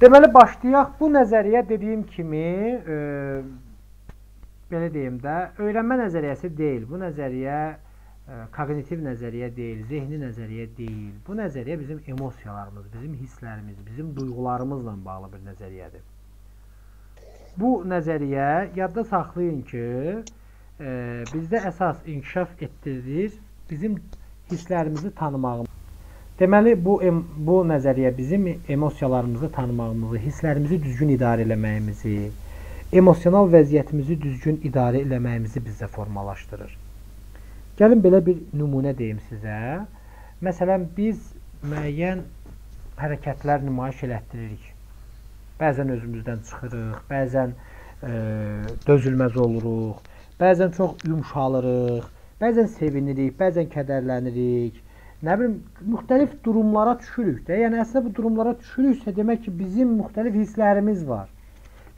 Deməli, başlayaq. Bu nəzəriyyə dediyim kimi, belə deyim də, öyrənmə nəzəriyyəsi deyil. Bu nəzəriyyə kognitiv nəzəriyyə deyil, zehni nəzəriyyə deyil. Bu nəzəriyyə bizim emosiyalarımız, bizim hisslərimiz, bizim duyğularımızla bağlı bir nəzəriyyədir. Bu nəzəriyyə, yadda saxlayın ki, bizdə əsas inkişaf etdirir bizim hisslərimizi tanımağımız. Deməli, bu nəzəriyyə bizim emosiyalarımızı tanımağımızı, hisslərimizi düzgün idarə eləməyimizi, emosional vəziyyətimizi düzgün idarə eləməyimizi bizdə formalaşdırır. Gəlin, belə bir nümunə deyim sizə. Məsələn, biz müəyyən hərəkətlər nümayiş elətdiririk. Bəzən özümüzdən çıxırıq, bəzən dözülməz oluruq, bəzən çox yumşalırıq, bəzən sevinirik, bəzən kədərlənirik. Nə bilim, müxtəlif durumlara düşürük də, yəni əslində bu durumlara düşürüksə demək ki, bizim müxtəlif hisslərimiz var.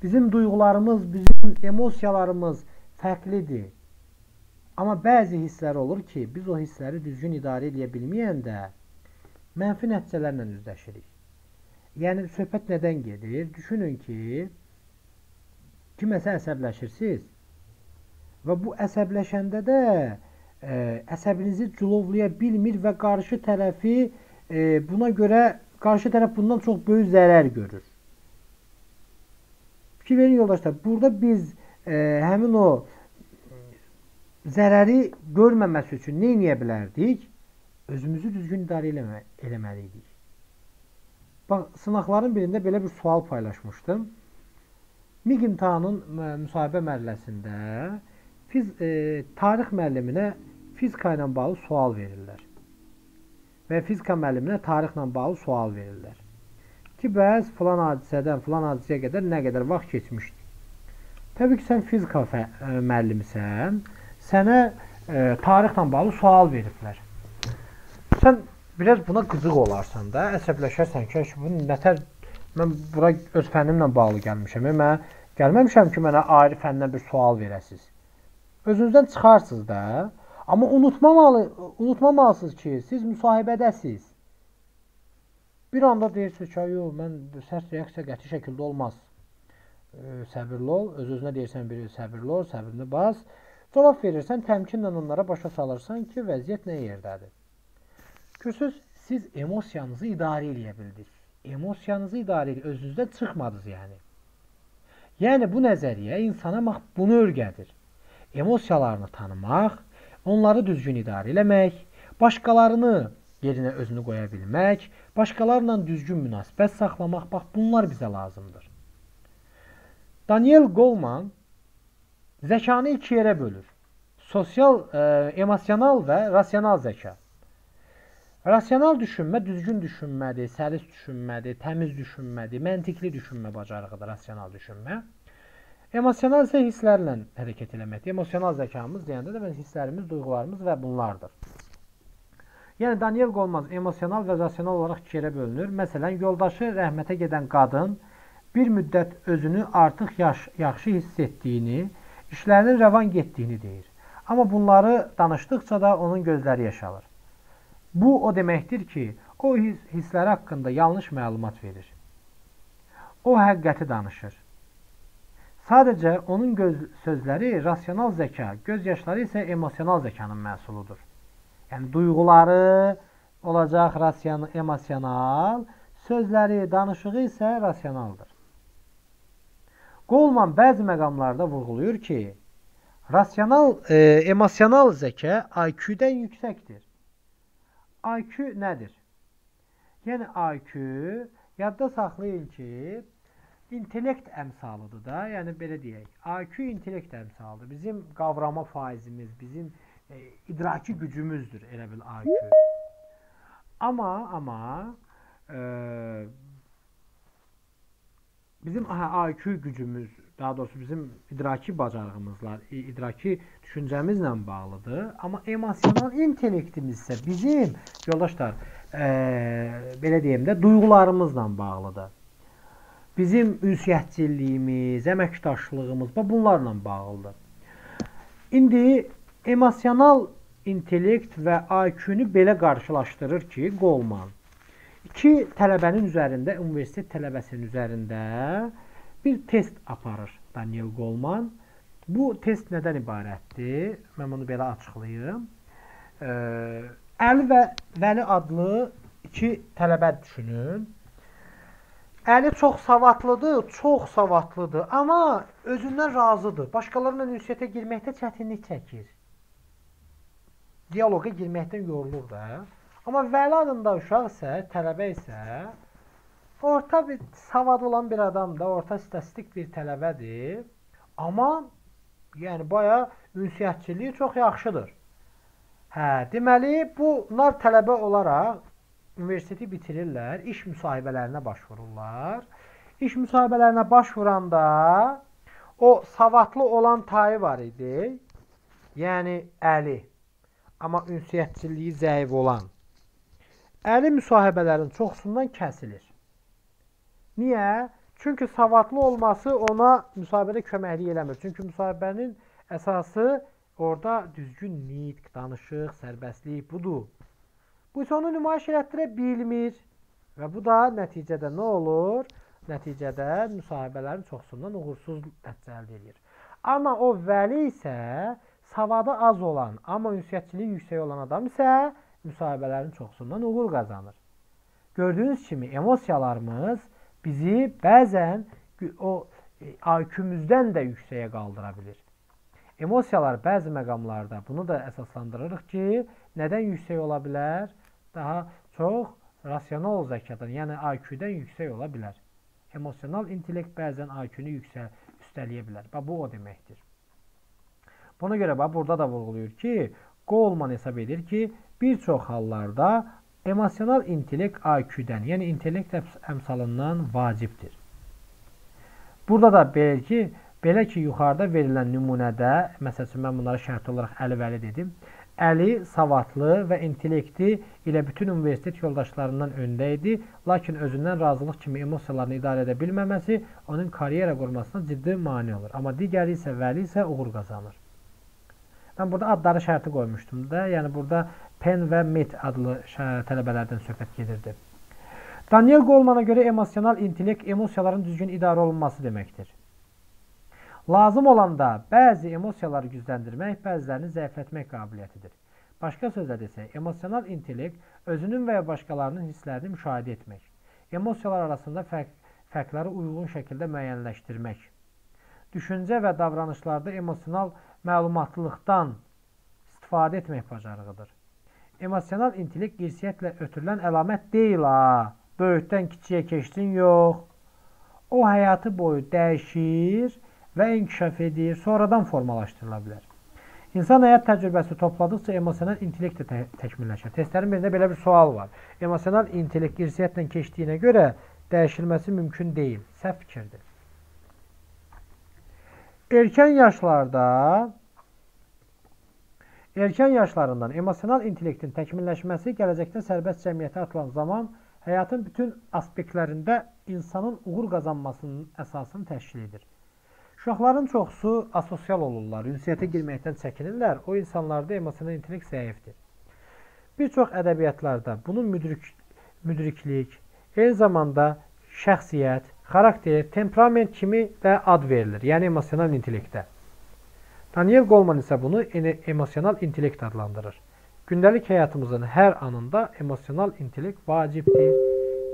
Bizim duyğularımız, bizim emosiyalarımız fərqlidir. Amma bəzi hisslər olur ki, biz o hissləri düzgün idarə edə bilməyəndə mənfi nəticələrlə üzləşirik. Yəni, söhbət nədən gedir? Düşünün ki, kiməsə əsəbləşirsiniz və bu əsəbləşəndə də əsəbinizi cülovlaya bilmir və qarşı tərəf bundan çox böyük zərər görür. Fikir verin yoldaşlar, burada biz həmin o zərəri görməməsi üçün nə eləyə bilərdik? Özümüzü düzgün idarə eləməliydik. Bax, sınaqların birində belə bir sual paylaşmışdım. MİQ imtahanının müsahibə mərhələsində tarix müəlliminə fizika ilə bağlı sual verirlər və fizika müəlliminə tarixlə bağlı sual verirlər ki, bəs filan hadisədən filan hadisəyə qədər nə qədər vaxt keçmişdi. Təbii ki, sən fizika müəllimisən, sənə tarixlə bağlı sual veriblər. Sən biraz buna qızıq olarsan da, əsəbləşərsən ki, mən bura öz fənnimlə bağlı gəlmişəm, mən gəlməmişəm ki, mənə ayrı fəndən bir sual verəsiniz. Özünüzdən çıxarsınız da, amma unutmamalısınız ki, siz müsahibədəsiniz. Bir anda deyirsiniz ki, yox, mən sərt reaksiya qəti şəkildə olmaz. Səbirli ol, öz-özünə deyirsən biri səbirli ol, səbirini bas. Cavab verirsən, təmkinlə onlara başa salırsan ki, vəziyyət nə yerdədir? Görürsünüz, siz emosiyanızı idarə edə bildiniz. Emosiyanızı idarə edə, özünüzdən çıxmadınız yəni. Yəni, bu nəzəriyyə insana bunu öyrədir. Emosiyalarını tanımaq, onları düzgün idarə eləmək, başqalarını yerinə özünü qoya bilmək, başqalarla düzgün münasibət saxlamaq, bax, bunlar bizə lazımdır. Daniel Goleman zəkanı iki yerə bölür. Sosial, emosional və rasional zəka. Rasional düşünmə, düzgün düşünmədir, səlis düşünmədir, təmiz düşünmədir, məntiqli düşünmə bacarığıdır rasional düşünmə. Emosional isə hisslərlə hərəkət eləməkdir. Emosional zəkamız deyəndə də hisslərimiz, duyğularımız və bunlardır. Yəni, Daniel Goleman emosional və rasional olaraq iki yerə bölünür. Məsələn, yoldaşı rəhmətə gedən qadın bir müddət özünü artıq yaxşı hiss etdiyini, işlərinin rəvan getdiyini deyir. Amma bunları danışdıqca da onun gözləri yaşalır. Bu, o deməkdir ki, o hissləri haqqında yanlış məlumat verir. O, həqiqəti danışır. Sadəcə onun sözləri rasional zəka, göz yaşları isə emosional zəkanın məhsuludur. Yəni, duyğuları olacaq emosional, sözləri, danışığı isə rasionaldır. Goleman bəzi məqamlarda vurğuluyor ki, emosional zəka IQ-dən yüksəkdir. IQ nədir? Yəni, IQ, yadda saxlayın ki, intellekt əmsalıdır da, yəni belə deyək, IQ intellekt əmsalıdır, bizim qavrama faizimiz, bizim idraki gücümüzdür, elə bil IQ. Amma bizim IQ gücümüz, daha doğrusu bizim idraki bacarığımızla, idraki düşüncəmizlə bağlıdır, amma emosional intellektimiz isə bizim, yoldaşlar, belə deyim də, duyğularımızla bağlıdır. Bizim ünsiyyətçilliyimiz, əməkdaşlığımız bunlarla bağlıdır. İndi emosional intellekt və IQ-nü belə qarşılaşdırır ki, Goleman. iki tələbənin üzərində, universitet tələbəsinin üzərində bir test aparır Daniel Goleman. Bu test nədən ibarətdir? Mən bunu belə açıqlayım. Əli və Vəli adlı iki tələbə düşünün. Əli çox savadlıdır, amma özündən razıdır. Başqalarıyla ünsiyyətə girməkdə çətinlik çəkir. Diyaloqa girməkdən yorulur da. Amma Vəli adında uşaq isə, tələbə isə, orta bir savad olan bir adam da, orta statistik bir tələbədir. Amma, yəni, bayağı ünsiyyətçiliyi çox yaxşıdır. Hə, deməli, bunlar tələbə olaraq universiteti bitirirlər, iş müsahibələrinə başvururlar. İş müsahibələrinə başvuranda o savadlı olan tayı var idi, yəni Əli, amma ünsiyyətçiliyi zəif olan. Əli müsahibələrin çoxsundan kəsilir. Niyə? Çünki savadlı olması ona müsahibədə köməklik eləmir. Çünki müsahibənin əsası orada düzgün nitq, danışıq, sərbəstlik budur. Bu isə onu nümayiş elətdirə bilmir və bu da nəticədə nə olur? Nəticədə müsahibələrin çoxsundan uğursuz nəticə əldə edir. Amma o Vəli isə savadı az olan, amma ünsiyyətçiliyi yüksək olan adam isə müsahibələrin çoxsundan uğur qazanır. Gördüyünüz kimi emosiyalarımız bizi bəzən o IQ-müzdən də yüksəyə qaldıra bilir. Emosiyalar bəzi məqamlarda bunu da əsaslandırırıq ki, nədən yüksək ola bilər? Daha çox rasional zəkadan, yəni IQ-dən yüksək ola bilər. Emosional intellekt bəzən IQ-nü üstələyə bilər. Bu o deməkdir. Buna görə burada da vurğuluyor ki, Goleman hesab edir ki, bir çox hallarda emosional intellekt IQ-dən, yəni intellekt əmsalından vacibdir. Burada da belə ki, yuxarıda verilən nümunədə, məsəl üçün, mən bunları şərti olaraq Əli-Vəli dedim, Əli savadlı və intellekti ilə bütün universitet yoldaşlarından öndə idi, lakin özündən razılıq kimi emosiyalarını idarə edə bilməməsi onun karyera qurmasına ciddi mane olur. Amma digəri isə Vəli isə uğur qazanır. Mən burada adları şərti qoymuşdum da, yəni burada Pen və Mit adlı tələbələrdən söhbət gedirdi. Daniel Golemana görə emosional intellekt emosiyaların düzgün idarə olunması deməkdir. Lazım olanda bəzi emosiyaları gücləndirmək, bəzilərini zəiflətmək qabiliyyətidir. Başqa sözlə desək, emosional intellekt özünün və ya başqalarının hisslərini müşahidə etmək, emosiyalar arasında fərqləri uyğun şəkildə müəyyənləşdirmək, düşüncə və davranışlarda emosional məlumatlılıqdan istifadə etmək bacarığıdır. Emosional intellekt irsiyyətlə ötürülən əlamət deyil, böyükdən kiçiyə keçdin, yox. O, həyatı boyu dəyişir və inkişaf edir, sonradan formalaşdırıla bilər. İnsan həyat təcrübəsi topladıqca emosional intellekt də təkmilləşir. Testlərin birində belə bir sual var. Emosional intellekt irsiyyətlə keçdiyinə görə dəyişilməsi mümkün deyil. Səhv fikirdir. Erkən yaşlarından emosional intellektin təkmilləşməsi gələcəkdə sərbəst cəmiyyətə atılan zaman həyatın bütün aspektlərində insanın uğur qazanmasının əsasını təşkil edir. Uşaqların çoxusu asosial olurlar, ünsiyyətə girməkdən çəkinirlər, o insanlarda emosional intellekt zəifdir. Bir çox ədəbiyyatlarda bunun müdriklik, eyni zamanda şəxsiyyət, xarakter, temperament kimi də ad verilir, yəni emosional intelektdə. Daniel Goleman isə bunu emosional intellekt adlandırır. Gündəlik həyatımızın hər anında emosional intellekt vacibdir.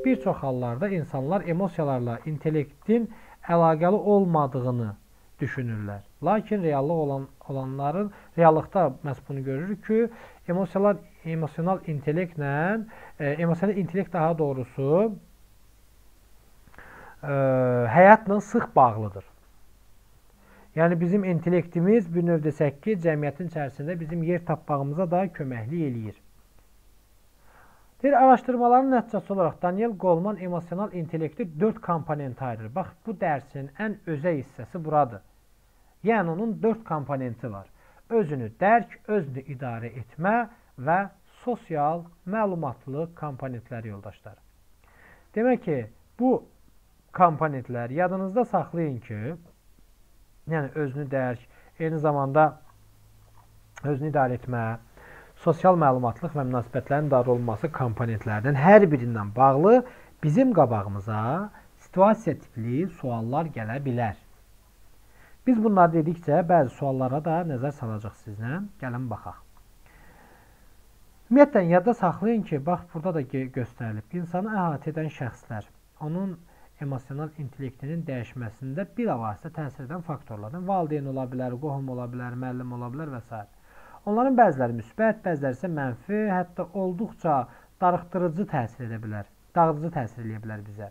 Bir çox hallarda insanlar emosiyalarla intellektin əlaqəli olmadığını düşünürlər. Lakin reallıqda məhz bunu görürük ki, emosional intellekt daha doğrusu həyatla sıx bağlıdır. Yəni, bizim intellektimiz bir növ desək ki, cəmiyyətin içərisində bizim yer tapmağımıza da köməklik eləyir. Araşdırmaların nəticəsi olaraq Daniel Goleman emosional intellekti 4 komponentə ayırır. Bax, bu dərsin ən özək hissəsi buradır. Yəni, onun 4 komponenti var. Özünü dərk, özünü idarə etmə və sosial məlumatlıq komponentləri yoldaşlar. Demək ki, bu komponentlər yadınızda saxlayın ki, yəni, özünü dərk, eyni zamanda özünü idarə etmə, sosial məlumatlıq və münasibətlərin darolması komponentlərinin hər birindən bağlı bizim qabağımıza situasiya tipli suallar gələ bilər. Biz bunları dedikcə, bəzi suallara da nəzər salacaq sizlə. Gəlin, baxaq. Ümumiyyətlə, yadda saxlayın ki, bax, burada da göstərilib ki, insanı əhatə edən şəxslər, onun emosional intellektinin dəyişməsində bilavasitə təsir edən faktorlardan valideyn ola bilər, qohum ola bilər, müəllim ola bilər və s. Onların bəziləri müsbət, bəziləri isə mənfi, hətta olduqca darıxdırıcı təsir edə bilər, dağıdıcı təsir edə bilər bizə.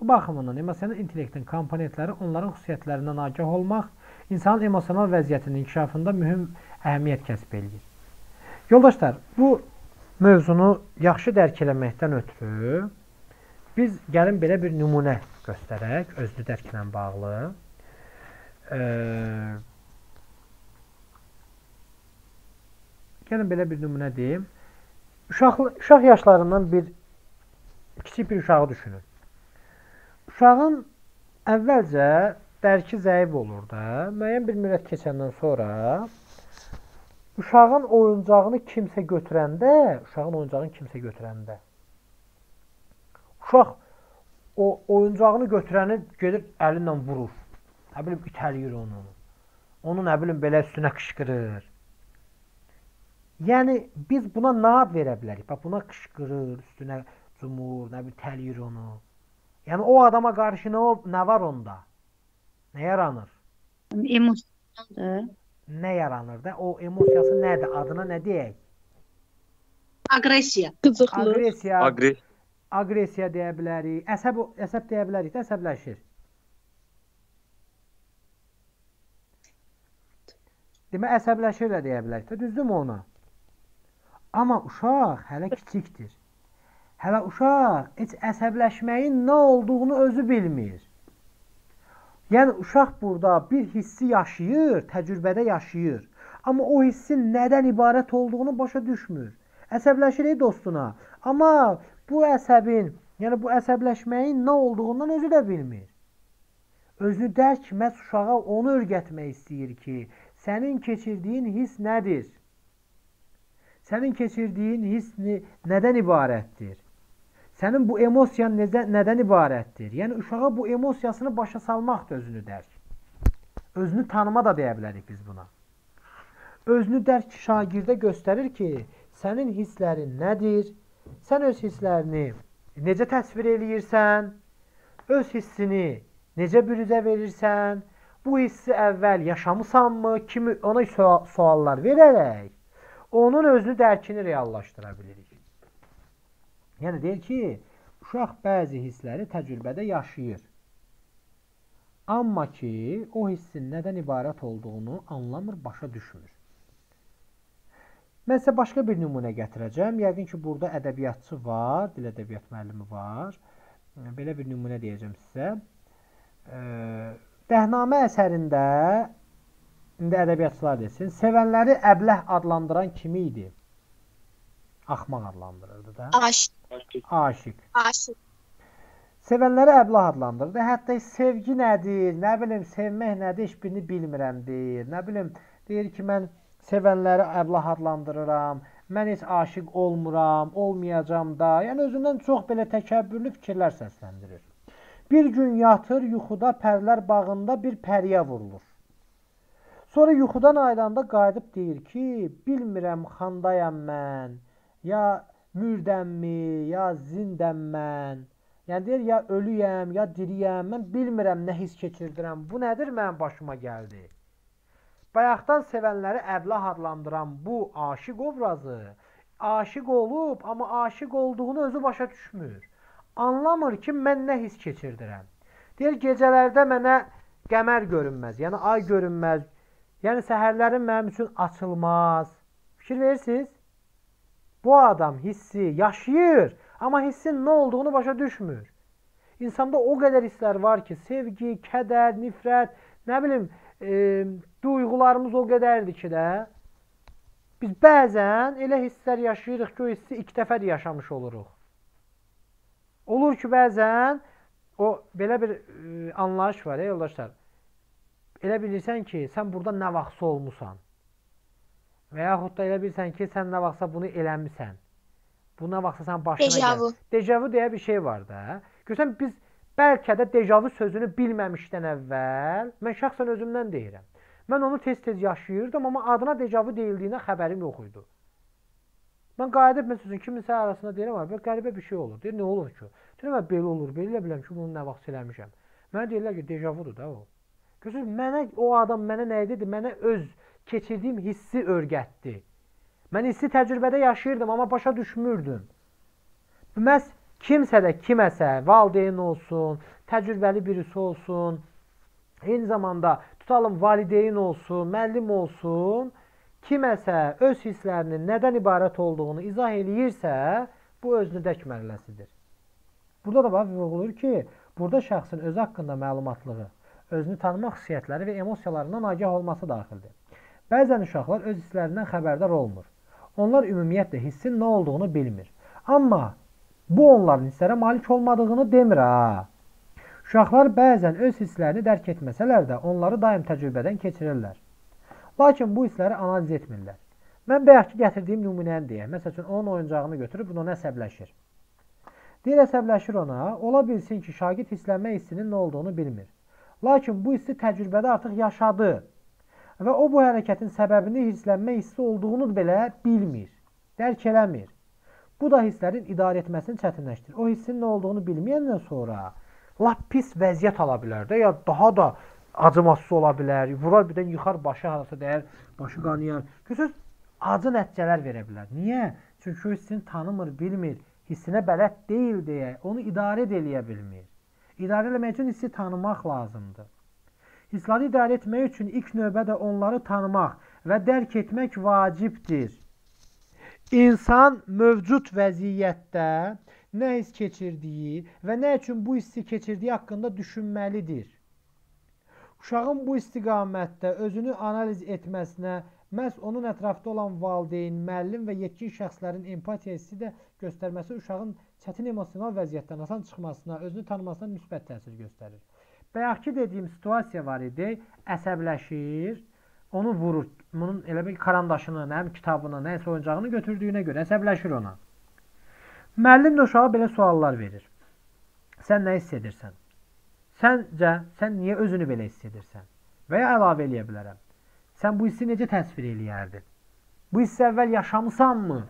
Bu baxımından emosional intellektin komponentləri onların xüsusiyyətlərindən agah olmaq, insanın emosional vəziyyətinin inkişafında mühüm əhəmiyyət kəsb eləyir. Yoldaşlar, bu mövzunu yaxşı dərk eləməkdən ötürü biz gəlin belə bir nümunə göstərək, özlü dərklə bağlı. Gəlin belə bir nümunə deyim. Uşaq yaşlarından kiçik bir uşağı düşünün. Uşağın əvvəlcə dərki zəif olur da, müəyyən bir müddət keçəndən sonra uşağın oyuncağını kimsə götürəndə, uşaq o oyuncağını götürəni gedib əlinlə vurur, nə bilim, itəliyir onu, onun nə bilim, belə üstünə qışqırır. Yəni, biz buna nə ad verə bilərik? Bax, buna qışqırır, üstünə cumur, nə bir təliyir onu. Yəni, o adama qarşı nə var onda? Nə yaranır? Emosiyadır. Nə yaranır da? O emosiyası nədir? Adına nə deyək? Agresiya. Qızıqlıq. Agresiya deyə bilərik. Əsəb deyə bilərik də, əsəbləşir. Demək, əsəbləşir də deyə bilərik də, düzdür mü ona? Amma uşaq hələ kiçikdir. Hələ uşaq heç əsəbləşməyin nə olduğunu özü bilmir. Yəni, uşaq burada bir hissi yaşayır, təcrübədə yaşayır. Amma o hissin nədən ibarət olduğunu başa düşmür. Əsəbləşir dostuna. Amma bu əsəbləşməyin nə olduğundan özü də bilmir. Özünü dərk məhz uşağa onu öyrətmək istəyir ki, sənin keçirdiyin his nədir? Sənin keçirdiyin his nədən ibarətdir? Sənin bu emosiyan nədən ibarətdir? Yəni, uşağa bu emosiyasını başa salmaq da özünü dərk. Özünü tanıma da deyə bilərik biz buna. Özünü dərk şagirdə göstərir ki, sənin hisslərin nədir? Sən öz hisslərini necə təsvir eləyirsən? Öz hissini necə bürüzə verirsən? Bu hissi əvvəl yaşamısanmı, ona suallar verərək, onun özünü dərkini reallaşdıra bilirik. Yəni, deyir ki, uşaq bəzi hissləri təcrübədə yaşayır. Amma ki, o hissin nədən ibarət olduğunu anlamır, başa düşmür. Mən isə başqa bir nümunə gətirəcəm. Yəqin ki, burada ədəbiyyatçı var, dil ədəbiyyat müəllimi var. Belə bir nümunə deyəcəm sizə. Dəhnamə əsərində, indi ədəbiyyatçılar desin, sevənləri əbləh adlandıran kimi idi? Axmaq adlandırırdı da. Aşiq. Sevənləri əbləh adlandırırdı. Hətta sevgi nədir, nə bilim, sevmək nədir, heç birini bilmirəm deyir. Nə bilim, deyir ki, mən sevənləri əbləh adlandırıram, mən heç aşiq olmuram, olmayacam da. Yəni, özündən çox belə təkəbbürlü fikirlər səsləndirir. Bir gün yatır, yuxuda pərlər bağında bir pəriyə vurulur. Sonra yuxudan ayrılanda qayıdıb deyir ki, bilmirəm xandayam mən, ya mürdəmmi, ya zindəm mən. Yəni, deyir, ya ölüyəm, ya diriyəm, mən bilmirəm nə his keçirdirəm, bu nədir mən başıma gəldi? Bayaqdan sevənləri əbləh adlandıran bu aşiq obrazı, aşiq olub, amma aşiq olduğunu özü başa düşmür. Anlamır ki, mən nə his keçirdirəm. Deyir, gecələrdə mənə qəmər görünməz, yəni ay görünməz, yəni səhərlərin mənim üçün açılmaz. Fikir verirsiniz? Bu adam hissi yaşayır, amma hissin nə olduğunu başa düşmür. İnsanda o qədər hisslər var ki, sevgi, kədər, nifrət, nə bilim, duyğularımız o qədərdir ki də, biz bəzən elə hisslər yaşayırıq ki, o hissi iki dəfə də yaşamış oluruq. Olur ki, bəzən o belə bir anlayış var, yoldaşlar. Elə bilirsən ki, sən burada nə vaxtsa olmuşsan. Və yaxud da elə bilsən ki, sən nə vaxtsa bunu eləmisən. Buna vaxtsa sən başına gəl. Dejavu deyə bir şey var da. Görsən, biz bəlkə də dejavu sözünü bilməmişdən əvvəl, mən şəxsən özümdən deyirəm. Mən onu tez-tez yaşayırdım, amma adına dejavu deyildiyinə xəbərim yox idi. Mən qayıdıb, məsələn, kiminsə arasında deyirəm, amma qəribə bir şey olur. Deyir, nə olur ki? Deyirəm, mən belə olur, belə biləm ki, bunu nə vaxt eləmişəm. Mənə deyirlər ki, dejavudur da o. Görsən, mənə, o adam mənə nə dedi? Mənə öz keçirdiyim hissi örgətdi. Mən hissi təcrübədə yaşayırdım, amma başa düşmürdüm. Məhz kimsə də kiməsə, valideyn olsun, təcrübəli birisi olsun, eyni zamanda tutalım valideyn olsun, müəllim olsun, kiməsə öz hisslərinin nədən ibarət olduğunu izah eləyirsə, bu özünü dək mərələsidir. Burada da var, vurğulur ki, burada şəxsin öz haqqında məlumatlığı, özünü tanıma xüsusiyyətləri və emosiyalarından agah olması daxildir. Bəzən uşaqlar öz hisslərindən xəbərdar olmur. Onlar ümumiyyətlə hissin nə olduğunu bilmir. Amma bu onların hisslərə malik olmadığını demir ha. Uşaqlar bəzən öz hisslərini dərk etməsələr də onları daim təcrübədən keçirirlər. Lakin bu hissləri analiz etmirlər. Mən bayaqki gətirdiyim nümunəni deyək. Məsəl üçün onun oyuncağını götürüb ona əsəbləşir. Deyir əsəbləşir ona, ola bilsin ki, şagird hisslənmə hissinin nə olduğunu bilmir. Lakin bu hissi təcrübədə artıq yaşadı. Və o, bu hərəkətin səbəbini hisslənmə hissi olduğunu belə bilmir, dərk eləmir. Bu da hisslərin idarə etməsini çətinləşdirir. O hissin nə olduğunu bilməyəndən sonra lap pis vəziyyət ala bilər də, ya daha da acımasız ola bilər, vurar birdən yıxar, başı harası dəyər, başı qanıyar. Görürsünüz, acı nəticələr verə bilər. Niyə? Çünki o hissini tanımır, bilmir, hissinə bələd deyil deyə, onu idarə eləyə bilmir. İdarə eləmək üçün hissi tanımaq lazımdır. Hissləri idarə etmək üçün ilk növbədə onları tanımaq və dərk etmək vacibdir. İnsan mövcud vəziyyətdə nə hiss keçirdiyi və nə üçün bu hissi keçirdiyi haqqında düşünməlidir. Uşağın bu istiqamətdə özünü analiz etməsinə məhz onun ətrafda olan valideyn, müəllim və yetkin şəxslərin empatiya hissi də göstərməsi uşağın çətin emosional vəziyyətdən asan çıxmasına, özünü tanımasına müsbət təsir göstərir. Bayaqki dediyim situasiya var idi, əsəbləşir, onu vurur, bunun elə bir karandaşını, həm kitabını, nəyəsə oyuncağını götürdüyünə görə əsəbləşir ona. Müəllim də uşağa belə suallar verir. Sən nə hiss edirsən? Səncə, sən niyə özünü belə hiss edirsən? Və ya əlavə eləyə bilərəm. Sən bu hissi necə təsvir eləyərdin? Bu hissi əvvəl yaşamısan mı?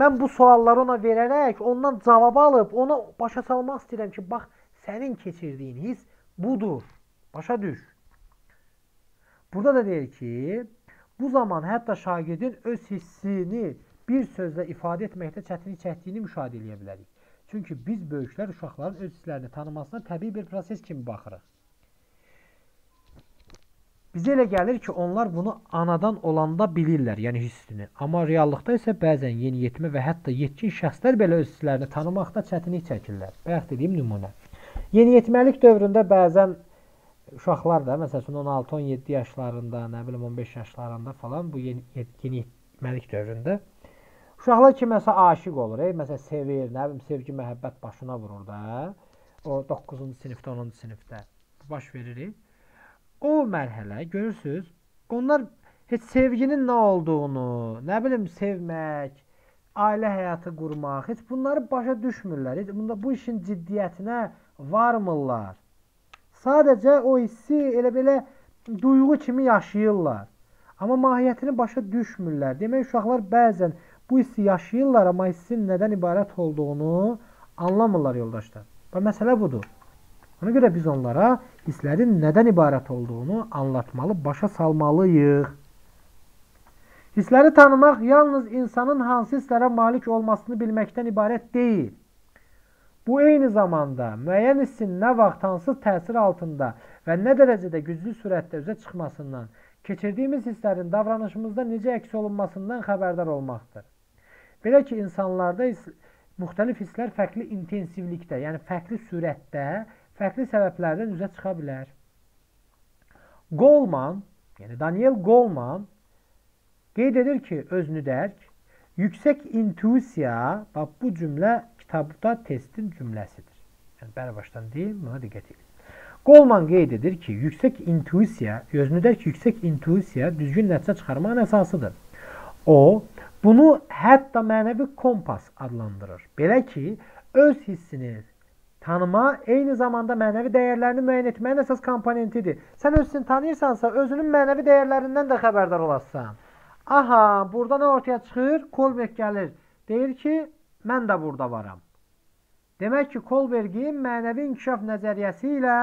Mən bu sualları ona verərək, ondan cavab alıb, ona başa salmaq istəyirəm ki, bax, sənin keçirdiyin hiss budur. Başa düş. Burada da deyir ki, bu zaman hətta şagirdin öz hissini bir sözlə ifadə etməkdə çətinlik çəkdiyini müşahidə edə bilərik. Çünki biz böyüklər uşaqların öz hisslərini tanımasına təbii bir proses kimi baxırıq. Bizə elə gəlir ki, onlar bunu anadan olanda bilirlər, yəni hissini. Amma reallıqda isə bəzən yeniyetmə və hətta yetkin şəxslər belə öz hisslərini tanımaqda çətinlik çəkirlər. Bayaq dediyim nümunə. Yeniyetməlik dövründə bəzən uşaqlar da, məsəl üçün 16-17 yaşlarında, nə bilim 15 yaşlarında falan bu yeniyetməlik dövründə uşaqlar kiməsə aşiq olur, məsələn sevir, nə bilim sevgi, məhəbbət başına vurur da, o 9-cu sinifdə, 10-cu sinifdə baş verir. O mərhələ görürsünüz, onlar heç sevginin nə olduğunu, nə bilim sevmək, ailə həyatı qurmaq, heç bunları başa düşmürlər, heç bu işin ciddiyyətinə varmırlar. Sadəcə o hissi elə belə duyğu kimi yaşayırlar. Amma mahiyyətini başa düşmürlər. Demək, uşaqlar bəzən bu hissi yaşayırlar, amma hissin nədən ibarət olduğunu anlamırlar yoldaşlar. Və məsələ budur. Ona görə biz onlara hisslərin nədən ibarət olduğunu anlatmalı, başa salmalıyıq. Hissləri tanımaq yalnız insanın hansı hisslərə malik olmasını bilməkdən ibarət deyil. Bu, eyni zamanda müəyyən hissin nə vaxt, hansı təsir altında və nə dərəcədə güclü sürətdə üzə çıxmasından, keçirdiyimiz hisslərin davranışımızda necə əks olunmasından xəbərdar olmaqdır. Belə ki, insanlarda müxtəlif hisslər fərqli intensivlikdə, yəni fərqli sürətdə, fərqli səbəblərdən üzə çıxa bilər. Goleman, yəni Daniel Goleman qeyd edir ki, özünü dərk, yüksək intuisiya, bax bu cümlə, kitabda testin cümləsidir. Yəni, bəri başdan deyil, buna diqqət edin. Goleman qeyd edir ki, yüksək intuisiya, özünü dərk yüksək intuisiya düzgün nəticə çıxarmağın əsasıdır. O, bunu hətta mənəvi kompas adlandırır. Belə ki, öz hissini tanıma eyni zamanda mənəvi dəyərlərini müəyyən etməyin əsas komponentidir. Sən özünü tanıyırsansa, özünün mənəvi dəyərlərindən də xəbərdar olasın. Aha, burada nə ortaya çıxır? Kolberg gəlir. Deyir ki, mən də burada varam. Demək ki, Kolbergin mənəvi inkişaf nəzəriyyəsi ilə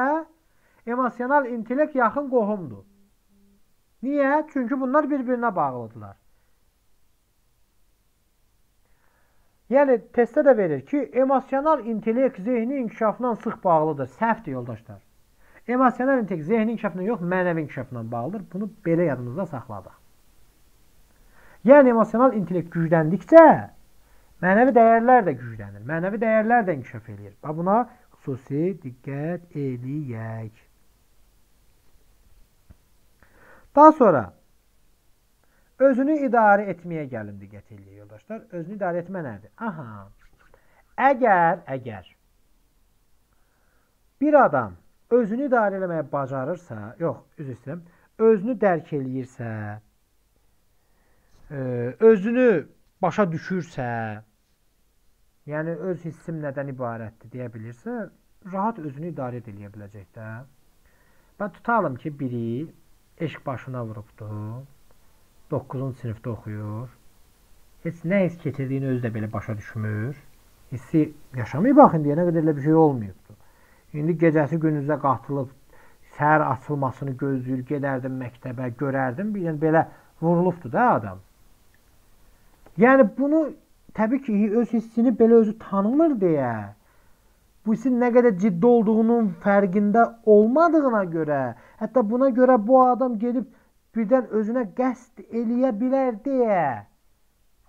emosional intellekt yaxın qohumdur. Niyə? Çünki bunlar bir-birinə bağlıdırlar. Yəni, testdə də verir ki, emosional intellekt zehni inkişafından sıx bağlıdır. Səhvdir, yoldaşlar. Emosional intellekt zehni inkişafından yox, mənəvi inkişafından bağlıdır. Bunu belə yadımızda saxladıq. Yəni, emosional intellekt gücləndikcə, mənəvi dəyərlər də güclənir. Mənəvi dəyərlər də inkişaf edir. Və buna xüsusi diqqət eləyək. Daha sonra, özünü idarə etməyə gəlin, diqqət eləyək yoldaşlar. Özünü idarə etmə nədir? Aha, əgər bir adam özünü idarə eləməyə bacarırsa, yox, üzr istəyirəm, özünü dərk eləyirsə, özünü başa düşürsə, yəni öz hissim nədən ibarətdir deyə bilirsə, rahat özünü idarə eləyə biləcək də. Və tutalım ki, biri eşq başına vurubdur. 9-cu sinifdə oxuyur. Heç nə hiss keçirdiyini özü də belə başa düşmür. Hissi yaşamayıb baxın deyənə qədər elə bir şey olmayıbdır. İndi gecəsi gününüzə qatılıb, səhər açılmasını gözləyir, gedərdim məktəbə, görərdim. Yəni, belə vurulubdur da adam. Yəni, bunu təbii ki, öz hissini belə özü tanımır deyə, bu hissin nə qədər ciddi olduğunun fərqində olmadığına görə, hətta buna görə bu adam gedib, birdən özünə qəsd eləyə bilər deyə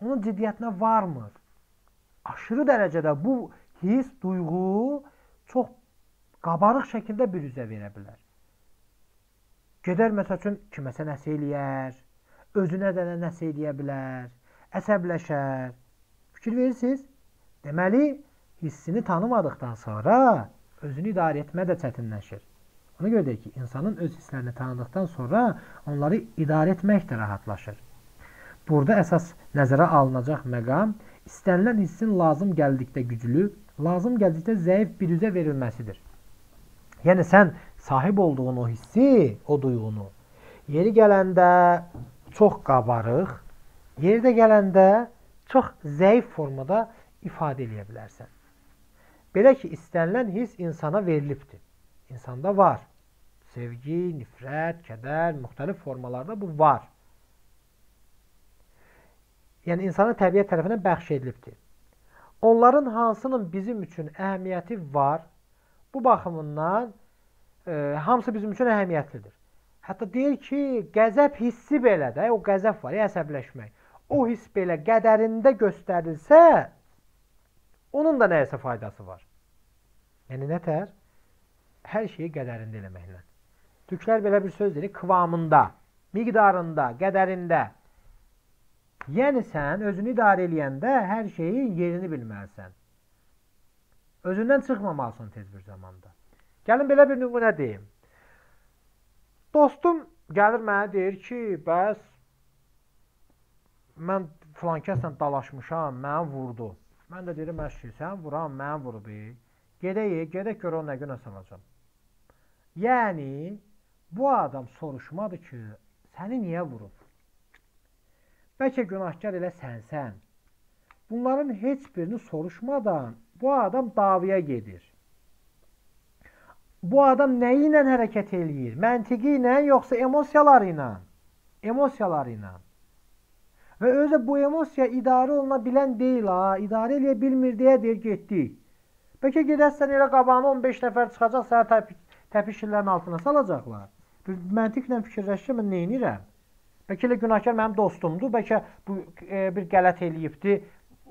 onun ciddiyyətinə varmır. Aşırı dərəcədə bu his, duyğu çox qabarıq şəkildə bir üzə verə bilər. Gedər, məsəl üçün, kiməsə nəsə eləyər, özünə də nəsə eləyə bilər, əsəbləşər. Fikir verirsiniz? Deməli, hissini tanımadıqdan sonra özünü idarə etmə də çətinləşir. Ona görə deyir ki, insanın öz hisslərini tanıdıqdan sonra onları idarə etmək də rahatlaşır. Burada əsas nəzərə alınacaq məqam istənilən hissin lazım gəldikdə güclü, lazım gəldikdə zəif bir üzə verilməsidir. Yəni, sən sahib olduğun o hissi, o duyğunu yeri gələndə çox qabarıq, yeri də gələndə çox zəif formada ifadə eləyə bilərsən. Belə ki, istənilən hiss insana verilibdir. İnsanda var. Sevgi, nifrət, kədər, müxtəlif formalarda bu var. Yəni, insana təbiət tərəfindən bəxş edilibdir. Onların hansının bizim üçün əhəmiyyəti var, bu baxımından hamısı bizim üçün əhəmiyyətlidir. Hətta deyir ki, qəzəb hissi belə də, o qəzəb var, əsəbləşmək. O hiss belə qədərində göstərilsə, onun da nəyəsə faydası var. Yəni, nətər? Hər şeyi qədərində eləməklə. Türklər belə bir söz deyir, kıvamında, miqdarında, qədərində. Yəni, sən özünü idarə eləyəndə hər şeyin yerini bilməlisən. Özündən çıxmamalısın tez bir zamanda. Gəlin, belə bir nümunə deyim. Dostum gəlir mənə deyir ki, bəs mən filan kəslə dalaşmışam, mən vurdu. Mən də deyirəm, sən vuram, mən vurub. Gedək görə o nə günə salacam. Yəni, bu adam soruşmadı ki, səni niyə vurub? Bəlkə günahkar elə sənsən. Bunların heç birini soruşmadan bu adam davaya gedir. Bu adam nəyi ilə hərəkət eləyir? Məntiqi ilə, yoxsa emosiyaları ilə? Emosiyaları ilə. Və özə bu emosiya idarə oluna bilən deyil, idarə eləyə bilmir deyə deyir, getdik. Bəlkə gedəsən elə qabağına 15 nəfər çıxacaq, sənə təpişirlərin altına salacaqlar. Məntiqlə fikirləşir, mən neynirəm? Bəlkə elə günahkar mənim dostumdur, bəlkə bir qələt eləyibdir,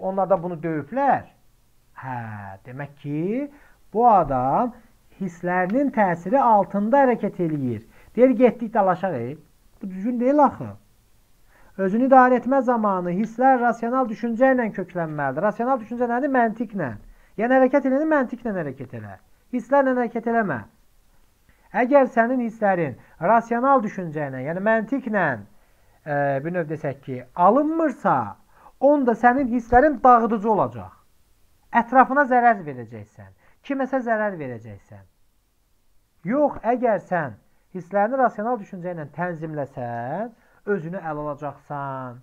onlar da bunu döyüblər. Hə, demək ki, bu adam hisslərinin təsiri altında hərəkət eləyir. Deyir, getdik dalaşaq, bu düzgün deyil axı. Özünü idarə etmə zamanı hisslər rasional düşüncə ilə köklənməlidir. Rasional düşüncə nədir? Məntiqlə. Yəni, hərəkət eləni məntiqlə hərəkət elə, hisslərlə hərəkət eləmə. Əgər sənin hisslərin rasional düşüncə ilə, yəni məntiqlə bir növ desək ki, alınmırsa, onda sənin hisslərin dağıdıcı olacaq. Ətrafına zərər verəcəksən, kiməsə zərər verəcəksən. Yox, əgər sən hisslərini rasional düşüncə ilə tənzimləsən, özünü əl alacaqsan,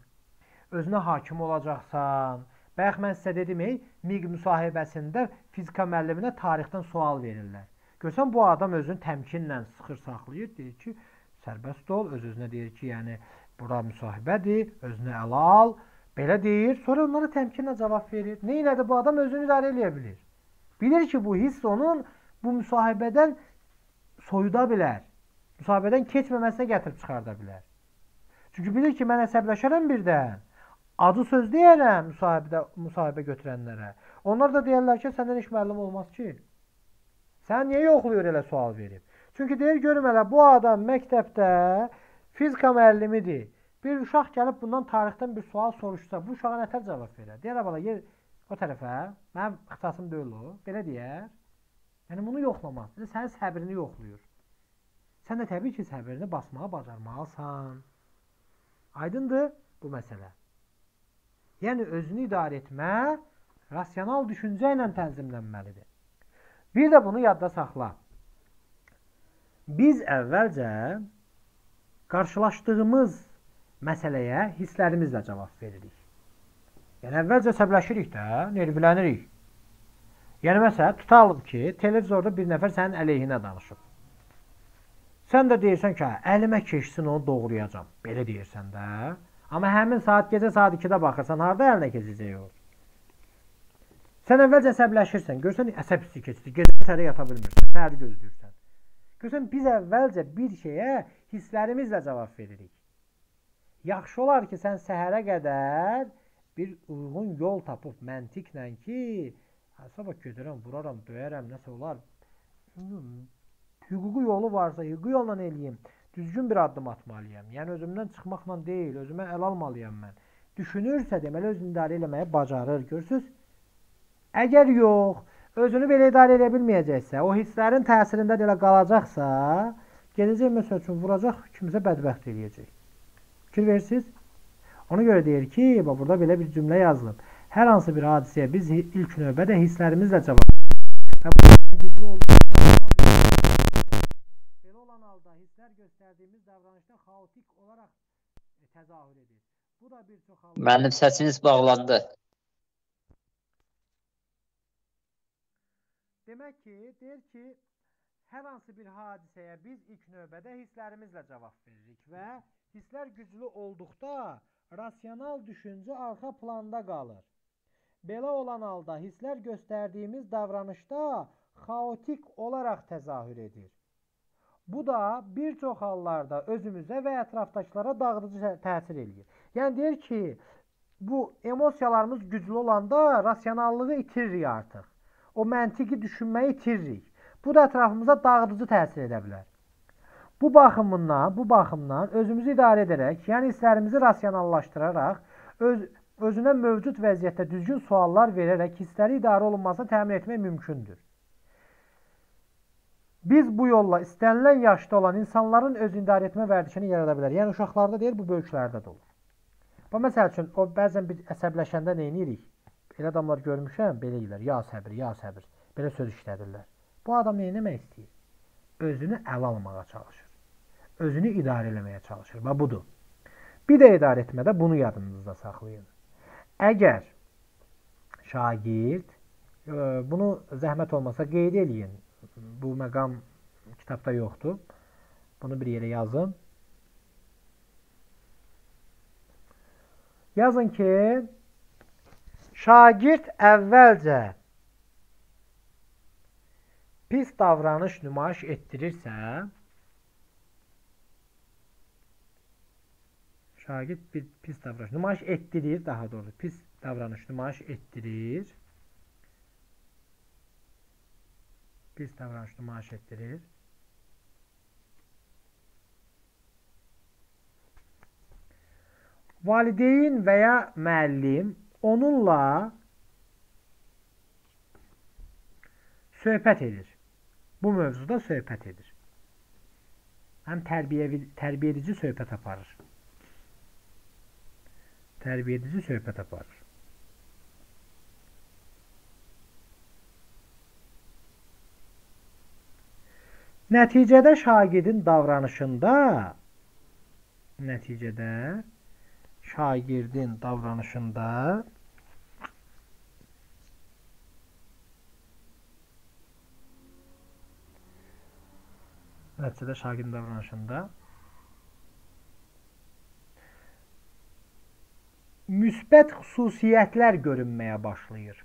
özünə hakim olacaqsan. Bayaq mən sizə dedim, MİQ müsahibəsində fizika müəlliminə tarixdən sual verirlər. Görsən, bu adam özünü təmkinlə sıxır saxlayır, deyir ki, sərbəst ol, öz-özünə deyir ki, yəni, bura müsahibədir, özünü əl al, belə deyir. Sonra onlara təmkinlə cavab verir. Nə elədi bu adam? Özünü idarə eləyə bilir. Bilir ki, bu hiss onun bu müsahibədən soyuda bilər, müsahibədən keçməməsinə gətirib çıxarda bilər. Çünki bilir ki, mən əsəbləşərəm birdən. Acı söz deyərəm müsahibə götürənlərə. Onlar da deyərlər ki, səndən iş müəllim olmaz ki. Sən niyə yoxluyur elə sual verib? Çünki deyir, görüm elə, bu adam məktəbdə fizika müəllimidir. Bir uşaq gəlib bundan tarixdən bir sual soruşsa, bu uşağa nətər cavab verər? Deyər, abala, yer o tərəfə, mənim ixtisasım deyil o, belə deyər. Yəni, bunu yoxlamaq, sənin səbrini yoxluyur. Sən də təbii ki, səbrini basmağa bacarmalısan. Aydındır bu məsələ. Yəni, özünü idarə etmə, rasional düşüncə ilə tənzimlənməlidir. Bir də bunu yadda saxla. Biz əvvəlcə qarşılaşdığımız məsələyə hisslərimizlə cavab veririk. Yəni, əvvəlcə səbləşirik də, nervlənirik. Yəni, məsələn, tutalım ki, televizorda bir nəfər sənin əleyhinə danışıb. Sən də deyirsən ki, əlimə keçsin, onu doğrayacam. Belə deyirsən də. Amma həmin saat gecə saat 2-də baxırsan, harada əlinə keçəcək o? Sən əvvəlcə əsəbləşirsən, görsən, əsəb hissi keçdi, gecə səhərə yata bilmirsən, səhər gözləyirsən. Görsən, biz əvvəlcə bir şeyə hisslərimizlə cavab veririk. Yaxşı olar ki, sən səhərə qədər bir uyğun yol tapıb məntiqlə ki, sabah götürəm, vuraram, döyərəm, nəsə olar, hüquqi yolu varsa, hüquqi yolla eləyim. Düzgün bir addım atmalıyam. Yəni, özümdən çıxmaqla deyil, özümə əl almalıyam mən. Düşünürsə, deməli, özünü idarə eləməyə bacarır, görürsünüz. Əgər yox, özünü belə idarə elə bilməyəcəksə, o hisslərin təsirində elə qalacaqsa, gələcək, məsəl üçün, vuracaq, kimsə bədbəxt eləyəcək. Fikir verirsiniz? Ona görə deyir ki, burada belə bir cümlə yazılıb. Hər hansı bir hadisəyə biz ilk növbədə hisslərimizlə cavab edirik. Və bu, güclü olduğumuzda, göstərdiyimiz davranışda xaotik olaraq təzahür edir. Bu da bir çox halda... Müəllim, səsiniz bağlandı. Demək ki, deyir ki, hər hansı bir hadisəyə biz ilk növbədə hisslərimizlə cavab veririk və hisslər güclü olduqda rasional düşüncə arxa planda qalır. Belə olan halda hisslər göstərdiyimiz davranışda xaotik olaraq təzahür edir. Bu da bir çox hallarda özümüzə və ətrafdakılara dağıdıcı təsir edir. Yəni, deyir ki, bu emosiyalarımız güclü olanda rasionallığı itiririk artıq. O məntiqi düşünməyi itiririk. Bu da ətrafımıza dağıdıcı təsir edə bilər. Bu baxımdan özümüzü idarə edərək, yəni hisslərimizi rasionallaşdıraraq, özünə mövcud vəziyyətdə düzgün suallar verərək hissləri idarə olunmasını təmin etmək mümkündür. Biz bu yolla istənilən yaşda olan insanların öz idarə etmə vərdişini yarada bilər. Yəni, uşaqlarda deyil, bu böyüklərdə də olur. Bu, məsəl üçün, o bəzən bir əsəbləşəndə neyinirik? Elə adamlar görmüşəm, belə deyirlər, ya səbir, ya səbir. Belə söz işlədirlər. Bu adam neyinəmək istəyir? Özünü əl almağa çalışır. Özünü idarə eləməyə çalışır. Və budur. Bir də idarə etmədə bunu yadınızda saxlayın. Əgər şagird, bunu zəhmət olmasa qeyd eləyin. Bu məqam kitabda yoxdur. Bunu bir yerə yazın. Yazın ki, şagird əvvəlcə pis davranış nümayiş etdirirsə, şagird pis davranış nümayiş etdirir, daha doğrusu pis davranış nümayiş etdirir. Pis davranış nümayiş etdirir. Valideyn və ya müəllim onunla söhbət edir. Bu mövzuda söhbət edir. Həm tərbiyə edici söhbət aparır. terbiye edici söhbət aparır. Nəticədə şagirdin davranışında müsbət xüsusiyyətlər görünməyə başlayır.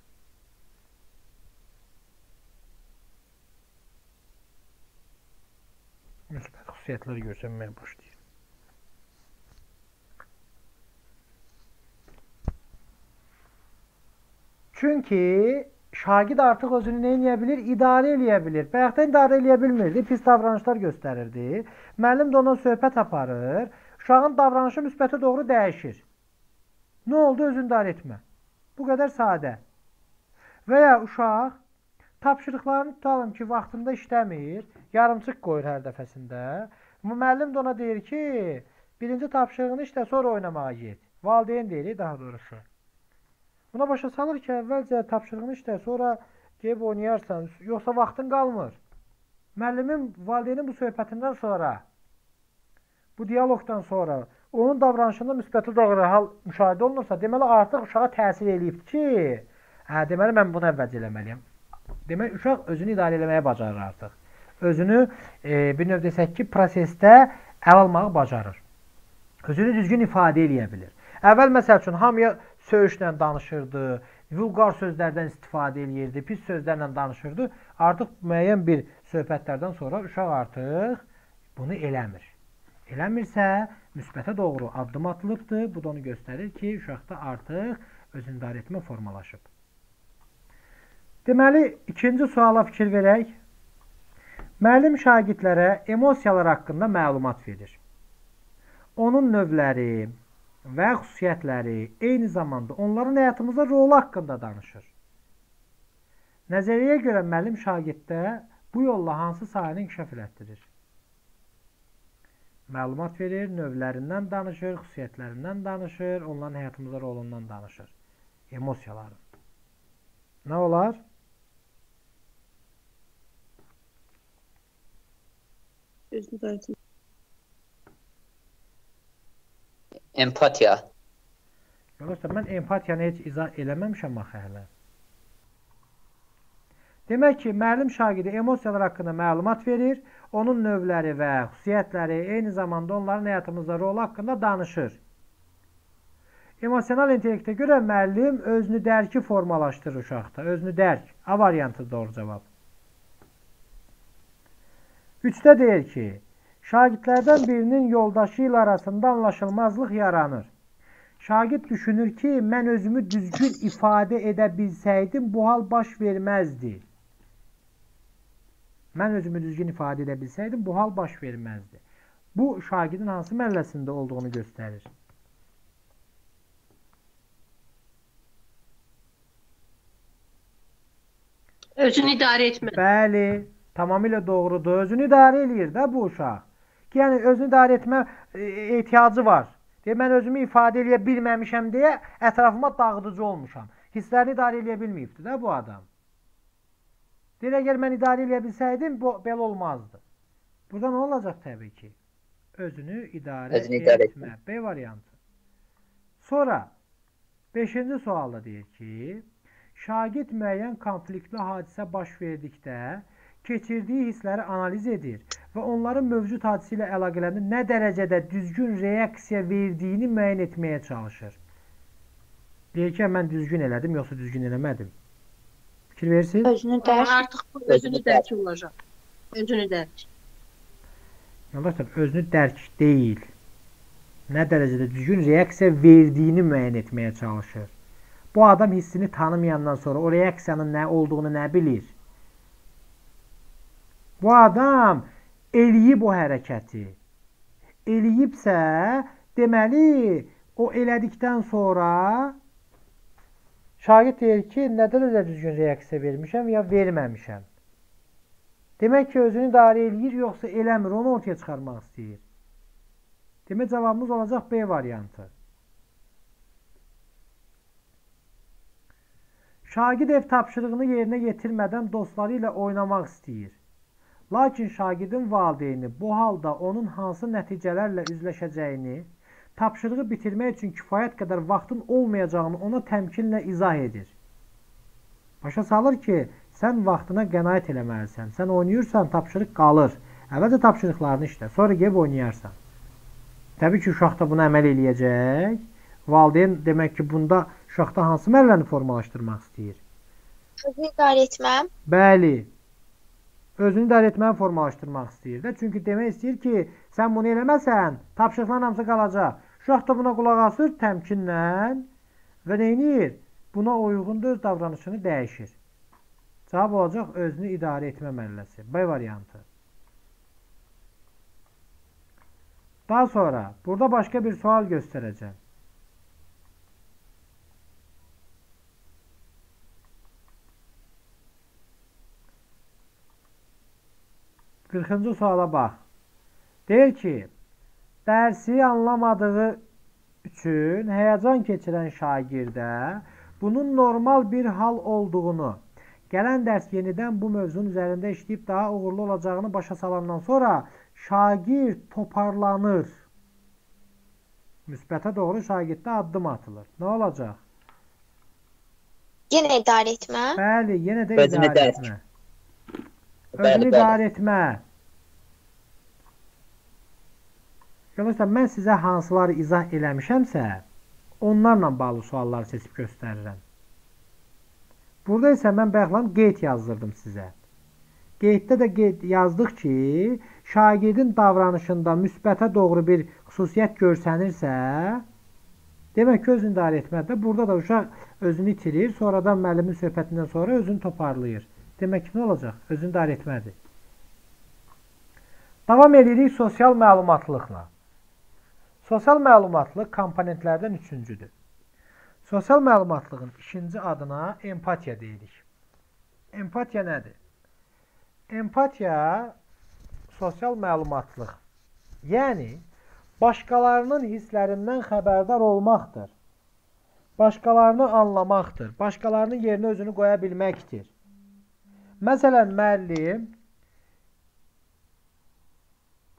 Çünki şagird artıq özünü nə eləyə bilir? İdarə eləyə bilir. Bayaqdan idarə eləyə bilmirdi, pis davranışlar göstərirdi. Müəllim də ondan söhbət aparır. Uşağın davranışı müsbətə doğru dəyişir. Nə oldu? Özünü idarə etmə. Bu qədər sadə. Və ya uşaq tapşırıqlarını tutalım ki, vaxtında işləmir, yarımçıq qoyur hər dəfəsində. Müəllim də ona deyir ki, birinci tapşırığını işlə, sonra oynamağa get. Valideyn deyirik daha doğrusu. Buna başa salır ki, əvvəlcə tapşırığını işlə, sonra deyib oynayarsan, yoxsa vaxtın qalmır. Müəllimin, valideynin bu söhbətindən sonra, bu diyalogdan sonra, onun davranışında müsbətli doğru hal müşahidə olunursa, deməli, artıq uşağa təsir eləyib ki, deməli, mən bunu əvvəlcə eləməliyəm. Demək, uşaq özünü idarə eləməyə bacarır artıq. Özünü, bir növ desək ki, prosesdə əl almağı bacarır. Özünü düzgün ifadə eləyə bilir. Əvvəl, məsəl üçün, hamıya söhüşlə danışırdı, vulqar sözlərdən istifadə eləyirdi, pis sözlərlə danışırdı. Artıq müəyyən bir söhbətlərdən sonra uşaq artıq bunu eləmir. Eləmirsə, müsbətə doğru addım atılıbdır. Bu da onu göstərir ki, uşaqda artıq özünü idarə etmə formalaşıb. Deməli, ikinci suala fikir verək. Müəllim şagirdlərə emosiyalar haqqında məlumat verir. Onun növləri və xüsusiyyətləri eyni zamanda onların həyatımızda rolu haqqında danışır. Nəzəriyyəyə görə müəllim şagirddə bu yolla hansı sahəni inkişaf elətdirir? Məlumat verir, növlərindən danışır, xüsusiyyətlərindən danışır, onların həyatımızda rolundan danışır. Emosiyaların. Nə olar? Özünü idarə etmə. Empatiya. Yoxsa mən empatiyanı heç izah eləməmişəm axı hələ. Demək ki, müəllim şagirdə emosiyalar haqqında məlumat verir, onun növləri və xüsusiyyətləri eyni zamanda onların həyatımızda rolu haqqında danışır. Emosional intellektə görə müəllim özünü dərki formalaşdırır uşaqda. Özünü dərk. A variantı doğru cavab. 3-də deyir ki, şagirdlərdən birinin yoldaşı ilə arasında anlaşılmazlıq yaranır. Şagird düşünür ki, mən özümü düzgün ifadə edə bilsəydim, bu hal baş verməzdi. Bu, şagirdin hansı mərhələsində olduğunu göstərir. Özünü idarə etmir. Bəli, tamamilə doğrudur. Özünü idarə eləyir də bu uşaq. Yəni, özünü idarə etmə ehtiyacı var. Mən özümü ifadə eləyə bilməmişəm deyə ətrafıma dağıdıcı olmuşam. Hisslərini idarə eləyə bilməyibdir də bu adam. Deyir, əgər mən idarə eləyə bilsəydim, belə olmazdı. Burada nə olacaq təbii ki? Özünü idarə etmə. B variantı. Sonra, 5-ci sualda deyir ki, şagird müəyyən konfliktli hadisə baş verdikdə, keçirdiyi hissləri analiz edir və onların mövcud hadisə ilə əlaqələrini nə dərəcədə düzgün reaksiya verdiyini müəyyən etməyə çalışır. Deyir ki, mən düzgün elədim, yoxsa düzgün eləmədim. Fikir verirsiniz? Özünü dərk. Artıq özünü dərk olacaq. Özünü dərk. Yoldaşlar, özünü dərk deyil. Nə dərəcədə düzgün reaksiya verdiyini müəyyən etməyə çalışır. Bu adam hissini tanımayandan sonra o reaksiyanın nə olduğunu nə bilir? Bu adam eləyib o hərəkəti. Eləyibsə, deməli, o elədikdən sonra şagird deyir ki, nədən özə düzgün reaksiya vermişəm ya verməmişəm. Demək ki, özünü idarə eləyir, yoxsa eləmir, onu ortaya çıxarmaq istəyir. Demək, cavabımız olacaq B variantı. Şagird ev tapşırığını yerinə yetirmədən dostları ilə oynamaq istəyir. Lakin şagirdin valideyni bu halda onun hansı nəticələrlə üzləşəcəyini, tapşırığı bitirmək üçün kifayət qədər vaxtın olmayacağını ona təmkinlə izah edir. Başa salır ki, sən vaxtına qənaət eləməlisən, sən oynayırsan, tapşırıq qalır. Əvvəlcə tapşırıqlarını işlə, sonra gəlib oynayarsan. Təbii ki, uşaq da buna əməl eləyəcək. Valideyn demək ki, bunda uşaqda hansı mərhələni formalaşdırmaq istəyir? Özünü idarə etməm. Bəli, özünü idarə etməni formalaşdırmaq istəyir. Çünki demək istəyir ki, sən bunu eləməsən, tapşırıqların hamısı qalacaq. Uşaq da buna qulaq asır təmkinlə və neynir? Buna uyğun öz davranışını dəyişir. Cavab olacaq özünü idarə etmə mərhələsi. B variantı. Daha sonra burada başqa bir sual göstərəcəm. Qırxıncı suala bax. Deyir ki, dərsi anlamadığı üçün həyəcan keçirən şagirdə bunun normal bir hal olduğunu, gələn dərs yenidən bu mövzunun üzərində işləyib daha uğurlu olacağını başa salandan sonra şagird toparlanır. Müsbətə doğru şagirddə addım atılır. Nə olacaq? Yenə idarə etmə. Bəli, yenə də idarə etmə. Özünü idarə etmə. Yoldaşlar, mən sizə hansıları izah eləmişəmsə, onlarla bağlı sualları seçib göstərirəm. Burada isə mən bayaqdan qeyd yazdırdım sizə. Qeyddə də qeyd yazdıq ki, şagirdin davranışında müsbətə doğru bir xüsusiyyət görsənirsə, demək ki, özünü idarə etmədə, burada da uşaq özünü itirir, sonradan müəllimin söhbətindən sonra özünü toparlayır. Demək ki, nə olacaq? Özünü idarə etmədi. Davam edirik sosial məlumatlıqla. Sosial məlumatlıq komponentlərdən üçüncüdür. Sosial məlumatlığın ikinci adına empatiya deyirik. Empatiya nədir? Empatiya sosial məlumatlıq. Yəni, başqalarının hisslərindən xəbərdar olmaqdır. Başqalarını anlamaqdır. Başqalarının yerinə özünü qoya bilməkdir. Məsələn, müəllim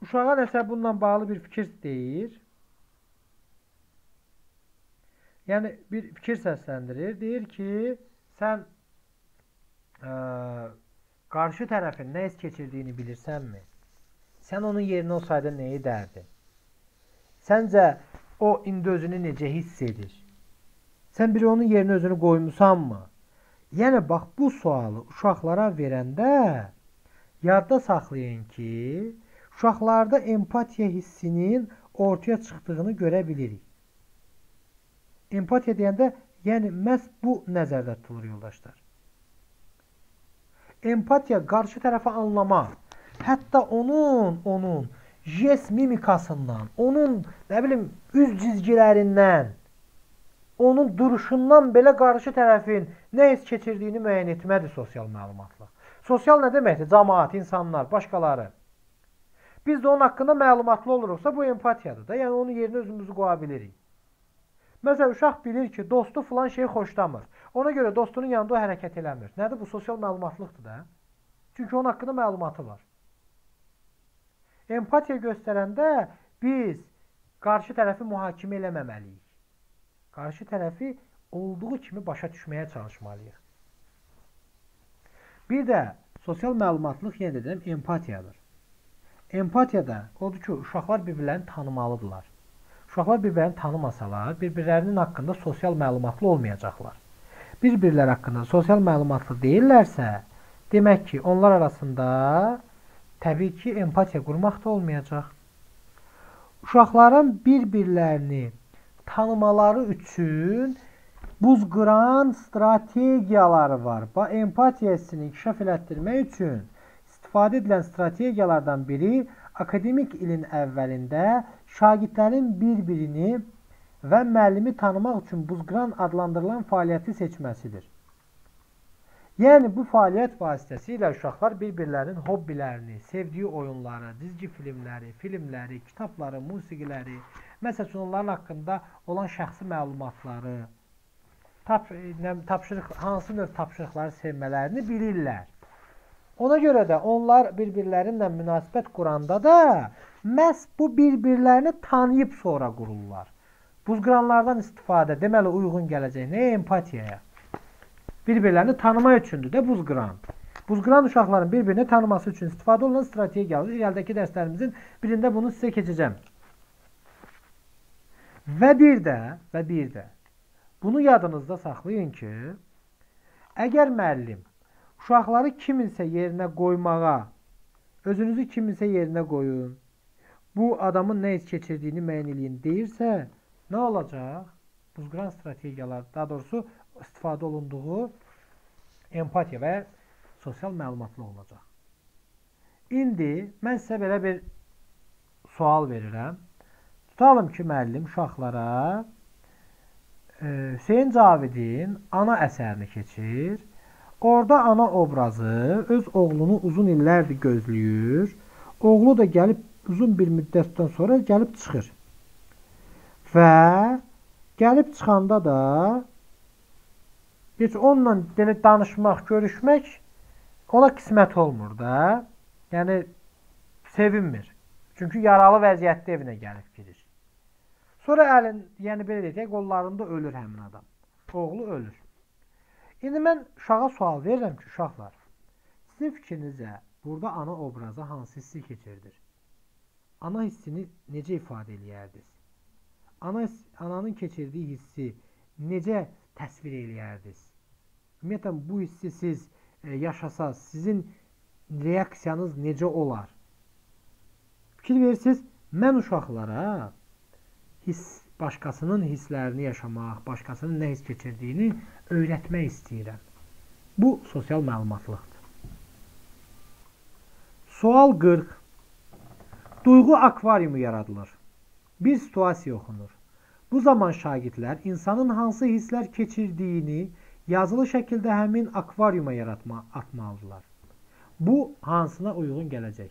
uşağa nəsə bununla bağlı bir fikir deyir. Yəni, bir fikir səsləndirir, deyir ki, sən qarşı tərəfin nə his keçirdiyini bilirsənmi? Sən onun yerinə olsaydı nəyi edərdin? Səncə, o indi özünü necə hiss edir? Sən biri onun yerinə özünü qoymusanmı? Yəni, bax, bu sualı uşaqlara verəndə yadda saxlayın ki, uşaqlarda empatiya hissinin ortaya çıxdığını görə bilirik. Empatiya deyəndə, yəni məhz bu nəzərdə tutulur, yoldaşlar. Empatiya qarşı tərəfə anlamaq, hətta onun jest mimikasından, onun, nə bilim, üz cizgilərindən, onun duruşundan belə qarşı tərəfin nə hiss keçirdiyini müəyyən etmədir sosial məlumatla. Sosial nə deməkdir? Cəmaət, insanlar, başqaları. Biz də onun haqqında məlumatlı oluruqsa, bu empatiyadır da, yəni onun yerinə özümüzü qoya bilirik. Məsələn, uşaq bilir ki, dostu filan şeyi xoşlamır. Ona görə dostunun yanında o hərəkət eləmir. Nədir? Bu sosial məlumatlıqdır da. Çünki onun haqqında məlumatı var. Empatiya göstərəndə biz qarşı tərəfi mühakimə eləməməliyik. Qarşı tərəfi olduğu kimi başa düşməyə çalışmalıyıq. Bir də sosial məlumatlıq, yenə deyirəm, empatiyadır. Empatiyada odur ki, uşaqlar bir-birlərini tanımalıdırlar. Uşaqlar bir-birlərini tanımasalar, bir-birlərinin haqqında sosial məlumatlı olmayacaqlar. Bir-birlər haqqında sosial məlumatlı deyirlərsə, demək ki, onlar arasında təbii ki, empatiya qurmaq da olmayacaq. Uşaqların bir-birlərini tanımaları üçün buz qıran strategiyaları var. Empatiyasını inkişaf elətdirmək üçün istifadə edilən strategiyalardan biri akademik ilin əvvəlində şagirdlərin bir-birini və müəllimi tanımaq üçün buzqıran adlandırılan fəaliyyəti seçməsidir. Yəni, bu fəaliyyət vasitəsilə uşaqlar bir-birlərinin hobbilərini, sevdiyi oyunları, cizgi filmləri, kitabları, musiqiləri, məsələn, onların haqqında olan şəxsi məlumatları, tapşırıq, hansı növ tapşırıqları sevmələrini bilirlər. Ona görə də onlar bir-birlərinlə münasibət quranda da məhz bu bir-birlərini tanıyıb sonra qururlar. Buzqıranlardan istifadə deməli uyğun gələcək nəyə? Empatiyaya. Bir-birlərini tanımaq üçündür də buzqıran. Buzqıran uşaqların bir-birini tanıması üçün istifadə olunan strategiyadır. İrəlidəki dərslərimizin birində bunu sizə keçəcəm. Və bir də bunu yadınızda saxlayın ki, əgər müəllim uşaqları kiminsə yerinə qoymağa, özünüzü kiminsə yerinə qoyun, bu adamın nə iz keçirdiyini müəyyən eləyin deyirsə, nə olacaq? Buzqıran strategiyalar, daha doğrusu istifadə olunduğu empatiya və sosial məlumatlı olacaq. İndi mən sizə belə bir sual verirəm. Tutalım ki, müəllim uşaqlara Seyn Cavidin ana əsərini keçir. Orada ana obrazı öz oğlunu uzun illərdir gözləyir. Oğlu da gəlib uzun bir müddətdən sonra gəlib çıxır. Və gəlib çıxanda da heç onunla danışmaq, görüşmək ona qismət olmur da. Yəni, sevinmir. Çünki yaralı vəziyyətdə evinə gəlib gedir. Sonra qollarında ölür həmin adam. Oğlu ölür. İndi mən uşağa sual verirəm ki, uşaqlar, sizin fikrinizə burada ana obrazı hansı hissi keçirdir? Ana hissini necə ifadə eləyərdiniz? Ananın keçirdiyi hissi necə təsvir eləyərdiniz? Ümumiyyətlə, bu hissi siz yaşasaz, sizin reaksiyanız necə olar? Fikir verirsiniz, mən uşaqlara başqasının hisslərini yaşamaq, başqasının nə hiss keçirdiyini öyrətmək istəyirəm. Bu, sosial məlumatlıqdır. Sual 40. Duyğu akvaryumu yaradılır. Bir situasiya oxunur. Bu zaman şagirdlər insanın hansı hisslər keçirdiyini yazılı şəkildə həmin akvaryuma atmalıdırlar. Bu, hansına uyğun gələcək?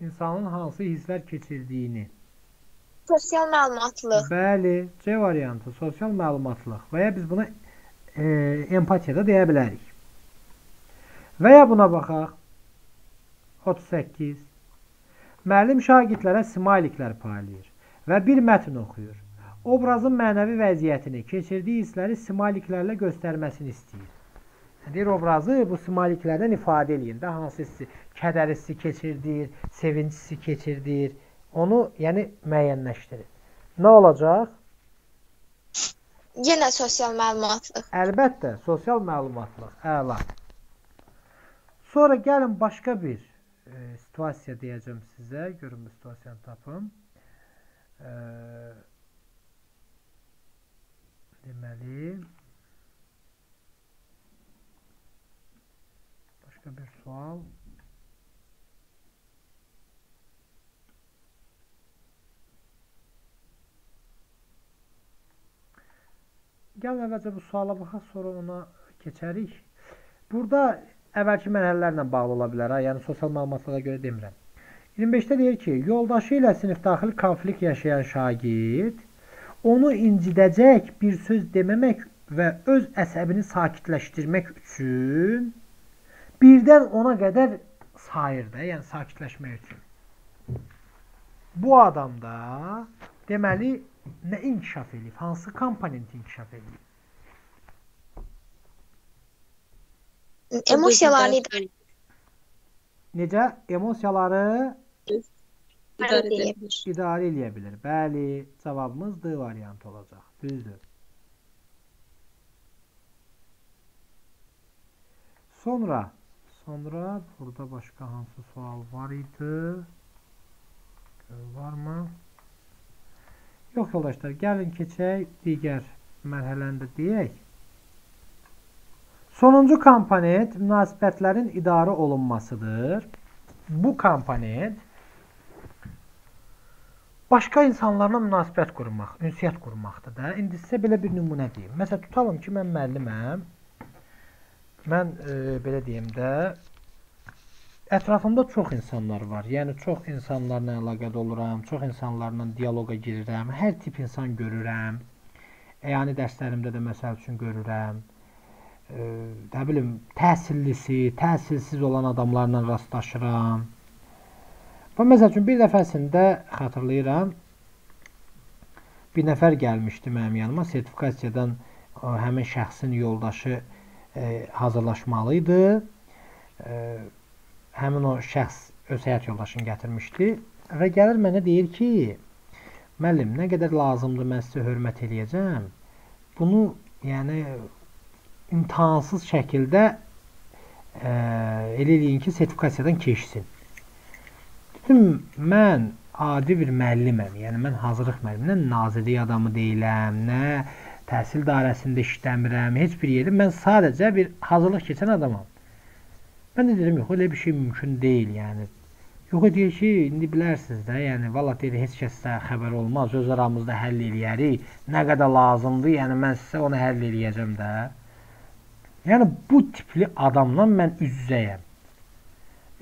İnsanın hansı hisslər keçirdiyini. Sosial məlumatlıq. Bəli, C variantı, sosial məlumatlıq. Və ya biz buna empatiyada deyə bilərik. Və ya buna baxaq. 38. Müəllim şagirdlərə simaliklər paylayır və bir mətn oxuyur. Obrazın mənəvi vəziyyətini, keçirdiyi hissləri simaliklərlə göstərməsini istəyir. Deyir, obrazı bu simaliklərdən ifadə eləyin də, hansı hissi, kədər hissi keçirdir, sevinç hissi keçirdir, onu müəyyənləşdirir. Nə olacaq? Yenə sosial məlumatlıq. Əlbəttə, sosial məlumatlıq, əla. Sonra gəlin başqa bir situasiya deyəcəm sizə, görün bu situasiyanı tapın. Deməli, bir sual. Gəlin əvvəlcə bu suala baxaq, sonra ona keçərik. Burada əvvəlki mərhələlərlə bağlı ola bilər, yəni sosial məlumatlara görə demirəm. 25-də deyir ki, yoldaşı ilə sinif daxili konflikt yaşayan şagird onu incidəcək bir söz deməmək və öz əsəbini sakitləşdirmək üçün birdən ona qədər sayır da, yəni sakitləşmək üçün. Bu adamda deməli nə inkişaf edib, hansı komponenti inkişaf edib? Emosiyaları idarə edir. Necə? Emosiyaları idarə eləyə bilir. Bəli, cavabımız D variantı olacaq, düzdür. Sonra burada başqa hansı sual var idi? Var mı? Yox yoldaşlar, gəlin keçək digər mərhələni də deyək. Sonuncu komponent münasibətlərin idarə olunmasıdır. Bu komponent başqa insanlarla münasibət qurmaq, ünsiyyət qurmaqdır da. İndi sizə belə bir nümunə deyim. Məsələn, tutalım ki, mən müəlliməm. Mən belə deyim də, Ətrafımda çox insanlar var. Yəni çox insanlarla əlaqədə oluram, çox insanlarla dialoqa girirəm, hər tip insan görürəm. Yəni dərslərimdə də məsəl üçün görürəm. Nə bilim, təhsillisi, təhsilsiz olan adamlarla rastlaşıram. Və məsəl üçün bir dəfəsində xatırlayıram, bir nəfər gəlmişdi mənim yanıma, sertifikasiyadan həmin şəxsin yoldaşı hazırlaşmalı idi. Həmin o şəxs öz həyat yoldaşını gətirmişdi və gəlir mənə deyir ki, müəllim, nə qədər lazımdır mən sizə hörmət eləyəcəm, bunu yəni imtahansız şəkildə elə eləyin ki, sertifikasiyadan keçsin. Dedim, mən adi bir müəlliməm, yəni mən hazırlıq müəlliməm, nə nazirlik adamı deyiləm, nə təhsil dairəsində işləmirəm, heç bir yerim, mən sadəcə bir hazırlıq keçən adamam. Mən də dedim, yox, elə bir şey mümkün deyil, yəni. Yox, deyir ki, indi bilərsiniz də, yəni, valla deyir, heç kəsdə xəbər olmaz, öz aramızda həll eləyərik, nə qədər lazımdır, yəni, mən sizə onu həll eləyəcəm də. Yəni, bu tipli adamla mən üz-üzəyəm.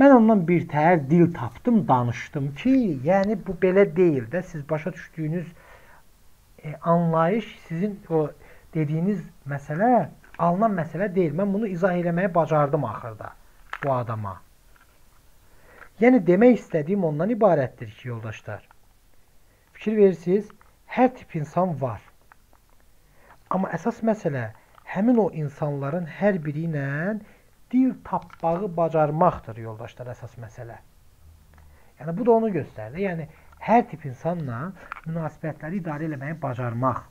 Mən ondan bir təhər dil tapdım, danışdım ki, yəni, bu belə deyil də, siz başa düşdüyünüz anlayış, sizin o dediyiniz məsələ, alınan məsələ deyil. Mən bunu izah eləməyi bacardım axırda. Bu adama. Yəni, demək istədiyim ondan ibarətdir ki, yoldaşlar. Fikir verirsiniz, hər tip insan var. Amma əsas məsələ, həmin o insanların hər biri ilə dil tapmağı bacarmaqdır, yoldaşlar, əsas məsələ. Yəni, bu da onu göstərir. Yəni, hər tip insanla münasibətləri idarə eləməyi bacarmaq.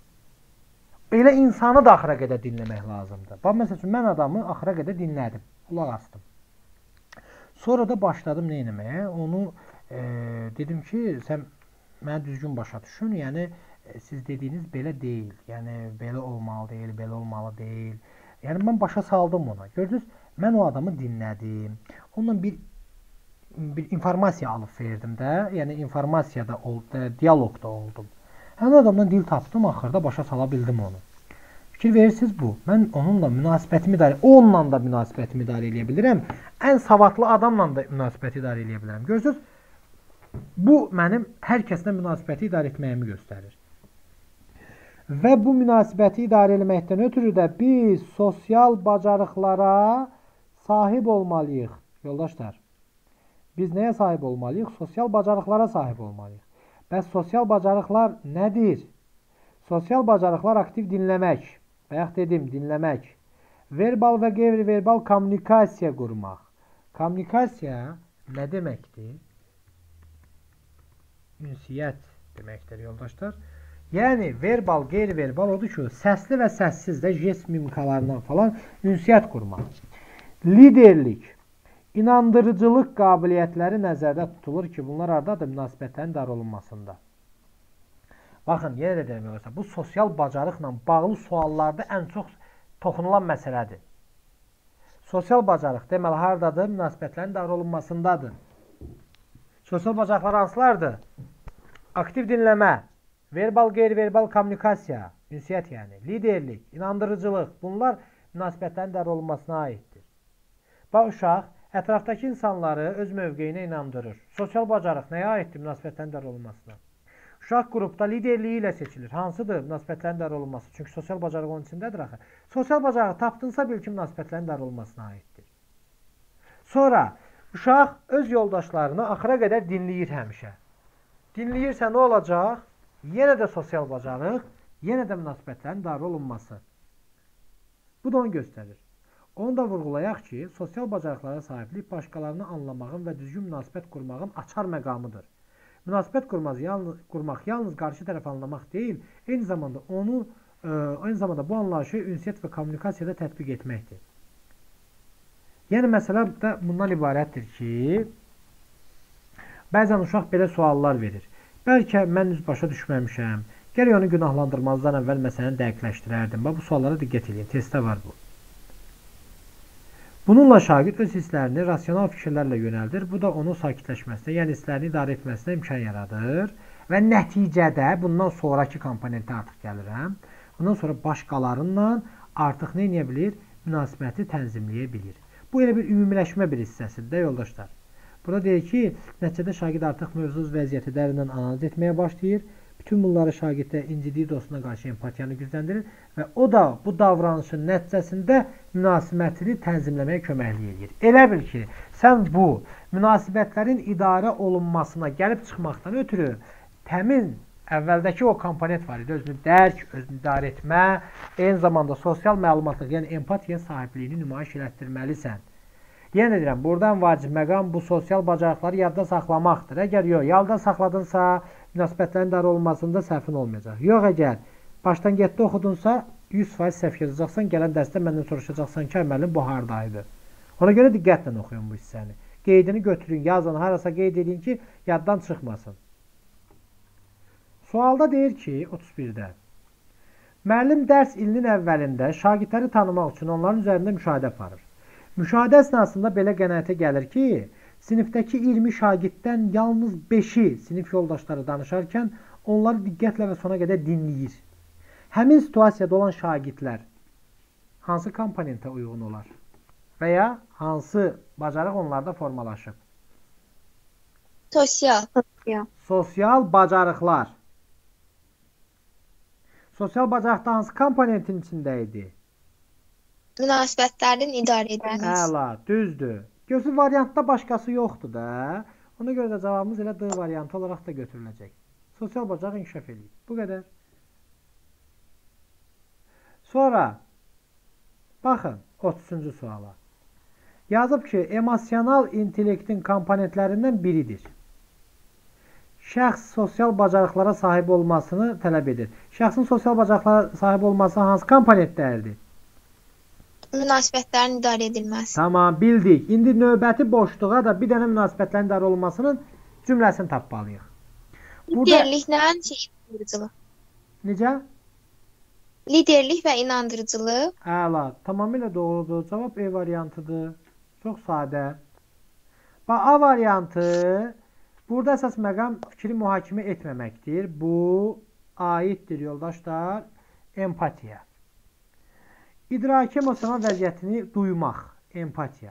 Elə insanı da axıra qədər dinləmək lazımdır. Bax, məsəl üçün, mən adamı axıra qədər dinlədim, qulaq astım. Sonra da başladım nə eləməyə, onu dedim ki, sən mənə düzgün başa düşün, yəni siz dediyiniz belə deyil, yəni belə olmalı deyil, belə olmalı deyil. Yəni mən başa saldım ona, gördünüz, mən o adamı dinlədim, ondan bir informasiya alıb verdim də, yəni informasiyada oldu, diyalogda oldum. Həmin adamdan dil tapdım, axırda başa sala bildim onu. Fikir verirsiniz bu, mən onunla münasibətimi idarə, onunla da münasibətimi idarə eləyə bilirəm, ən savadlı adamla da münasibəti idarə eləyə bilirəm. Görürsünüz, bu mənim hər kəslə münasibəti idarə etməyimi göstərir. Və bu münasibəti idarə eləməkdən ötürü də biz sosial bacarıqlara sahib olmalıyıq. Yoldaşlar, biz nəyə sahib olmalıyıq? Sosial bacarıqlara sahib olmalıyıq. Bəs sosial bacarıqlar nədir? Sosial bacarıqlar aktiv dinləmək. Bayaq dedim, dinləmək, verbal və qeyri-verbal kommunikasiya qurmaq. Kommunikasiya nə deməkdir? Ünsiyyət deməkdir, yoldaşlar. Yəni, verbal, qeyri-verbal odur ki, səsli və səssiz də jest mimikalarından falan ünsiyyət qurmaq. Liderlik, inandırıcılıq qabiliyyətləri nəzərdə tutulur ki, bunlar arada münasibətlərin idarə olunmasında. Baxın, yenə də demək olarsa, bu sosial bacarıqla bağlı suallarda ən çox toxunulan məsələdir. Sosial bacarıq deməli, haradadır? Münasibətlərin idarə olunmasındadır. Sosial bacarıqlar hansılardır? Aktiv dinləmə, verbal, qeyri-verbal kommunikasiya, ünsiyyət yəni, liderlik, inandırıcılıq, bunlar münasibətlərin idarə olunmasına aiddir. Bax, uşaq ətrafdakı insanları öz mövqeyinə inandırır. Sosial bacarıq nəyə aiddir münasibətlərin idarə olunmasına? Uşaq qrupda liderliyi ilə seçilir. Hansıdır münasibətlərin idarə olunması? Çünki sosial bacarıq onun içindədir axı. Sosial bacarığı tapdınsa bil ki, münasibətlərin idarə olunmasına aiddir. Sonra uşaq öz yoldaşlarını axıra qədər dinləyir həmişə. Dinləyirsə nə olacaq? Yenə də sosial bacarıq, yenə də münasibətlərin idarə olunması. Bu da onu göstərir. Onu da vurğulayaq ki, sosial bacarıqlara sahiblik başqalarını anlamağın və düzgün münasibət qurmağın açar məqamıdır. Münasibət qurmaq yalnız qarşı tərəf anlamaq deyil, eyni zamanda bu anlayışı ünsiyyət və kommunikasiyada tətbiq etməkdir. Yəni, məsələ də bundan ibarətdir ki, bəzən uşaq belə suallar verir. Bəlkə mən düz başa düşməmişəm, gərək onu günahlandırmazdan əvvəl məsələni dəqiqləşdirərdim. Bu suallara diqqət edin, testdə var bu. Bununla şagird öz hisslərini rasional fikirlərlə yönəldir. Bu da onun sakitləşməsinə, yəni hisslərini idarə etməsinə imkan yaradır. Və nəticədə, bundan sonraki komponentə artıq gəlirəm, bundan sonra başqalarınla artıq nə eləyə bilir? Münasibəti tənzimləyə bilir. Bu elə bir ümumiləşmə bir hissəsidir də, yoldaşlar. Burada deyir ki, nəticədə şagird artıq mövzusuz vəziyyəti dərindən analiz etməyə başlayır. Bütün bunları şagirddə incidiyi dostuna qarşı empatiyanı gücləndirir və o da bu davranışın nəticəsində münasibətini tənzimləməyə köməklik edir. Elə bil ki, sən bu münasibətlərin idarə olunmasına gəlib çıxmaqdan ötürü təmin əvvəldəki o komponent var idi. Özünü dərk, özünü idarə etmə, eyni zamanda sosial məlumatlıq, yəni empatiya sahibliyini nümayiş elətdirməlisən. Yenə deyirəm, buradan vacib məqam bu sosial bacarıqları yadda saxlamaqdır. Əgər yox, yadda saxladınsa, münasibətlərin idarə olunmasında səhvin olmayacaq. Yox, əgər başdan getdi oxudunsa, 100% səhv yazacaqsan, gələn dərsdə məndən soruşacaqsan ki, müəllim bu haradaydı. Ona görə diqqətlə oxuyun bu hissəni. Qeydini götürün, yazın, harasa qeyd edin ki, yaddan çıxmasın. Sualda deyir ki, 31-də. Müəllim dərs ilinin əvvəlində şagirdləri tanımaq üçün onların üzərində müşahidə aparır. Müşahidə əsnasında belə qənaətə gəlir ki, sinifdəki 20 şagirddən yalnız 5-i sinif yoldaşları danışarkən onları diqqətlə və sona qədər dinləyir. Həmin situasiyada olan şagirdlər hansı komponentə uyğun olar və ya hansı bacarıq onlarda formalaşıb? Sosial. Sosial bacarıqlar. Sosial bacarıqda hansı komponentin içində idi? Münasibətlərin idarə edilməsi. Əla, düzdür. Gözü variantda başqası yoxdur da. Ona görə də cavabımız elə D variantı olaraq da götürüləcək. Sosial bacarıq inkişaf edir. Bu qədər. Sonra, baxın 30-cu suala. Yazıb ki, emosional intellektin komponentlərindən biridir. Şəxs sosial bacarıqlara sahib olmasını tələb edir. Şəxsin sosial bacarıqlara sahib olması hansı komponentlərdir? Münasibətlərin idarə edilməsi. Tamam, bildik. İndi növbəti boşluğa da bir dənə münasibətlərin idarə olmasının cümləsini tapmalıyıq. Liderlik və inandırıcılıq. Əla, tamamilə doğrudur. Cavab E variantıdır. Çox sadə. A variantı, burada əsas məqam fikri mühakimə etməməkdir. Bu, aiddir yoldaşlar, empatiya. İdraki emosional vəziyyətini duymaq, empatiya.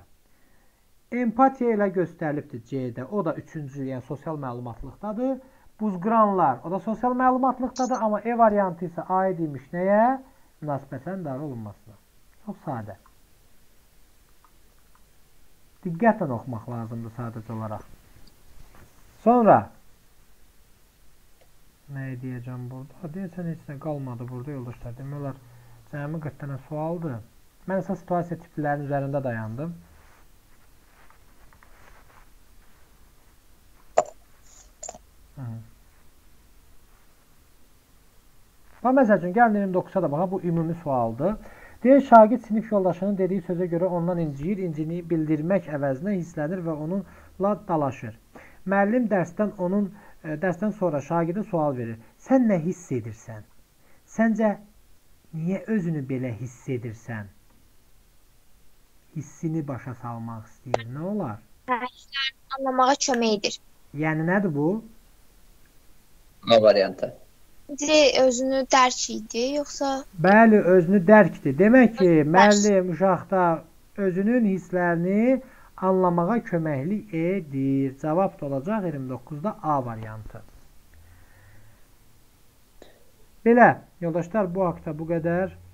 Empatiya elə göstərilibdir C-də, o da 3-cü, yəni sosial məlumatlıqdadır. Buzqıranlar, o da sosial məlumatlıqdadır, amma E variantı isə aid imiş nəyə? Münasibətlərin idarə olunmasına. Çox sadə. Diqqətlə oxumaq lazımdır sadəcə olaraq. Sonra, nə deyəcəm burada? Deyəsən, heç nə qalmadı burada yoldaşlar, demək olar. Cəmi 40 dənə sualdır. Mən isə situasiya tiplərinin üzərində dayandım. Məsəl üçün, gəlin 29-a da baxa, bu ümumi sualdır. Deyir, şagird sinif yoldaşının dediyi sözə görə ondan inciyir, incini bildirmək əvəzinə hisslənir və onunla dalaşır. Müəllim dərsdən sonra şagirdə sual verir. Sən nə hiss edirsən? Səncə, niyə özünü belə hiss edirsən? Hissini başa salmaq istəyir. Nə olar? Hisslərini anlamağa kömək edir. Yəni, nədir bu? A variantı. Özünü dərk idi, yoxsa? Bəli, özünü dərkdir. Demək ki, müəllim uşaqda özünün hisslərini anlamağa köməklik edir. Cavab da olacaq 29-da A variantı. Belə, yoldaşlar, bu haqda bu qədər.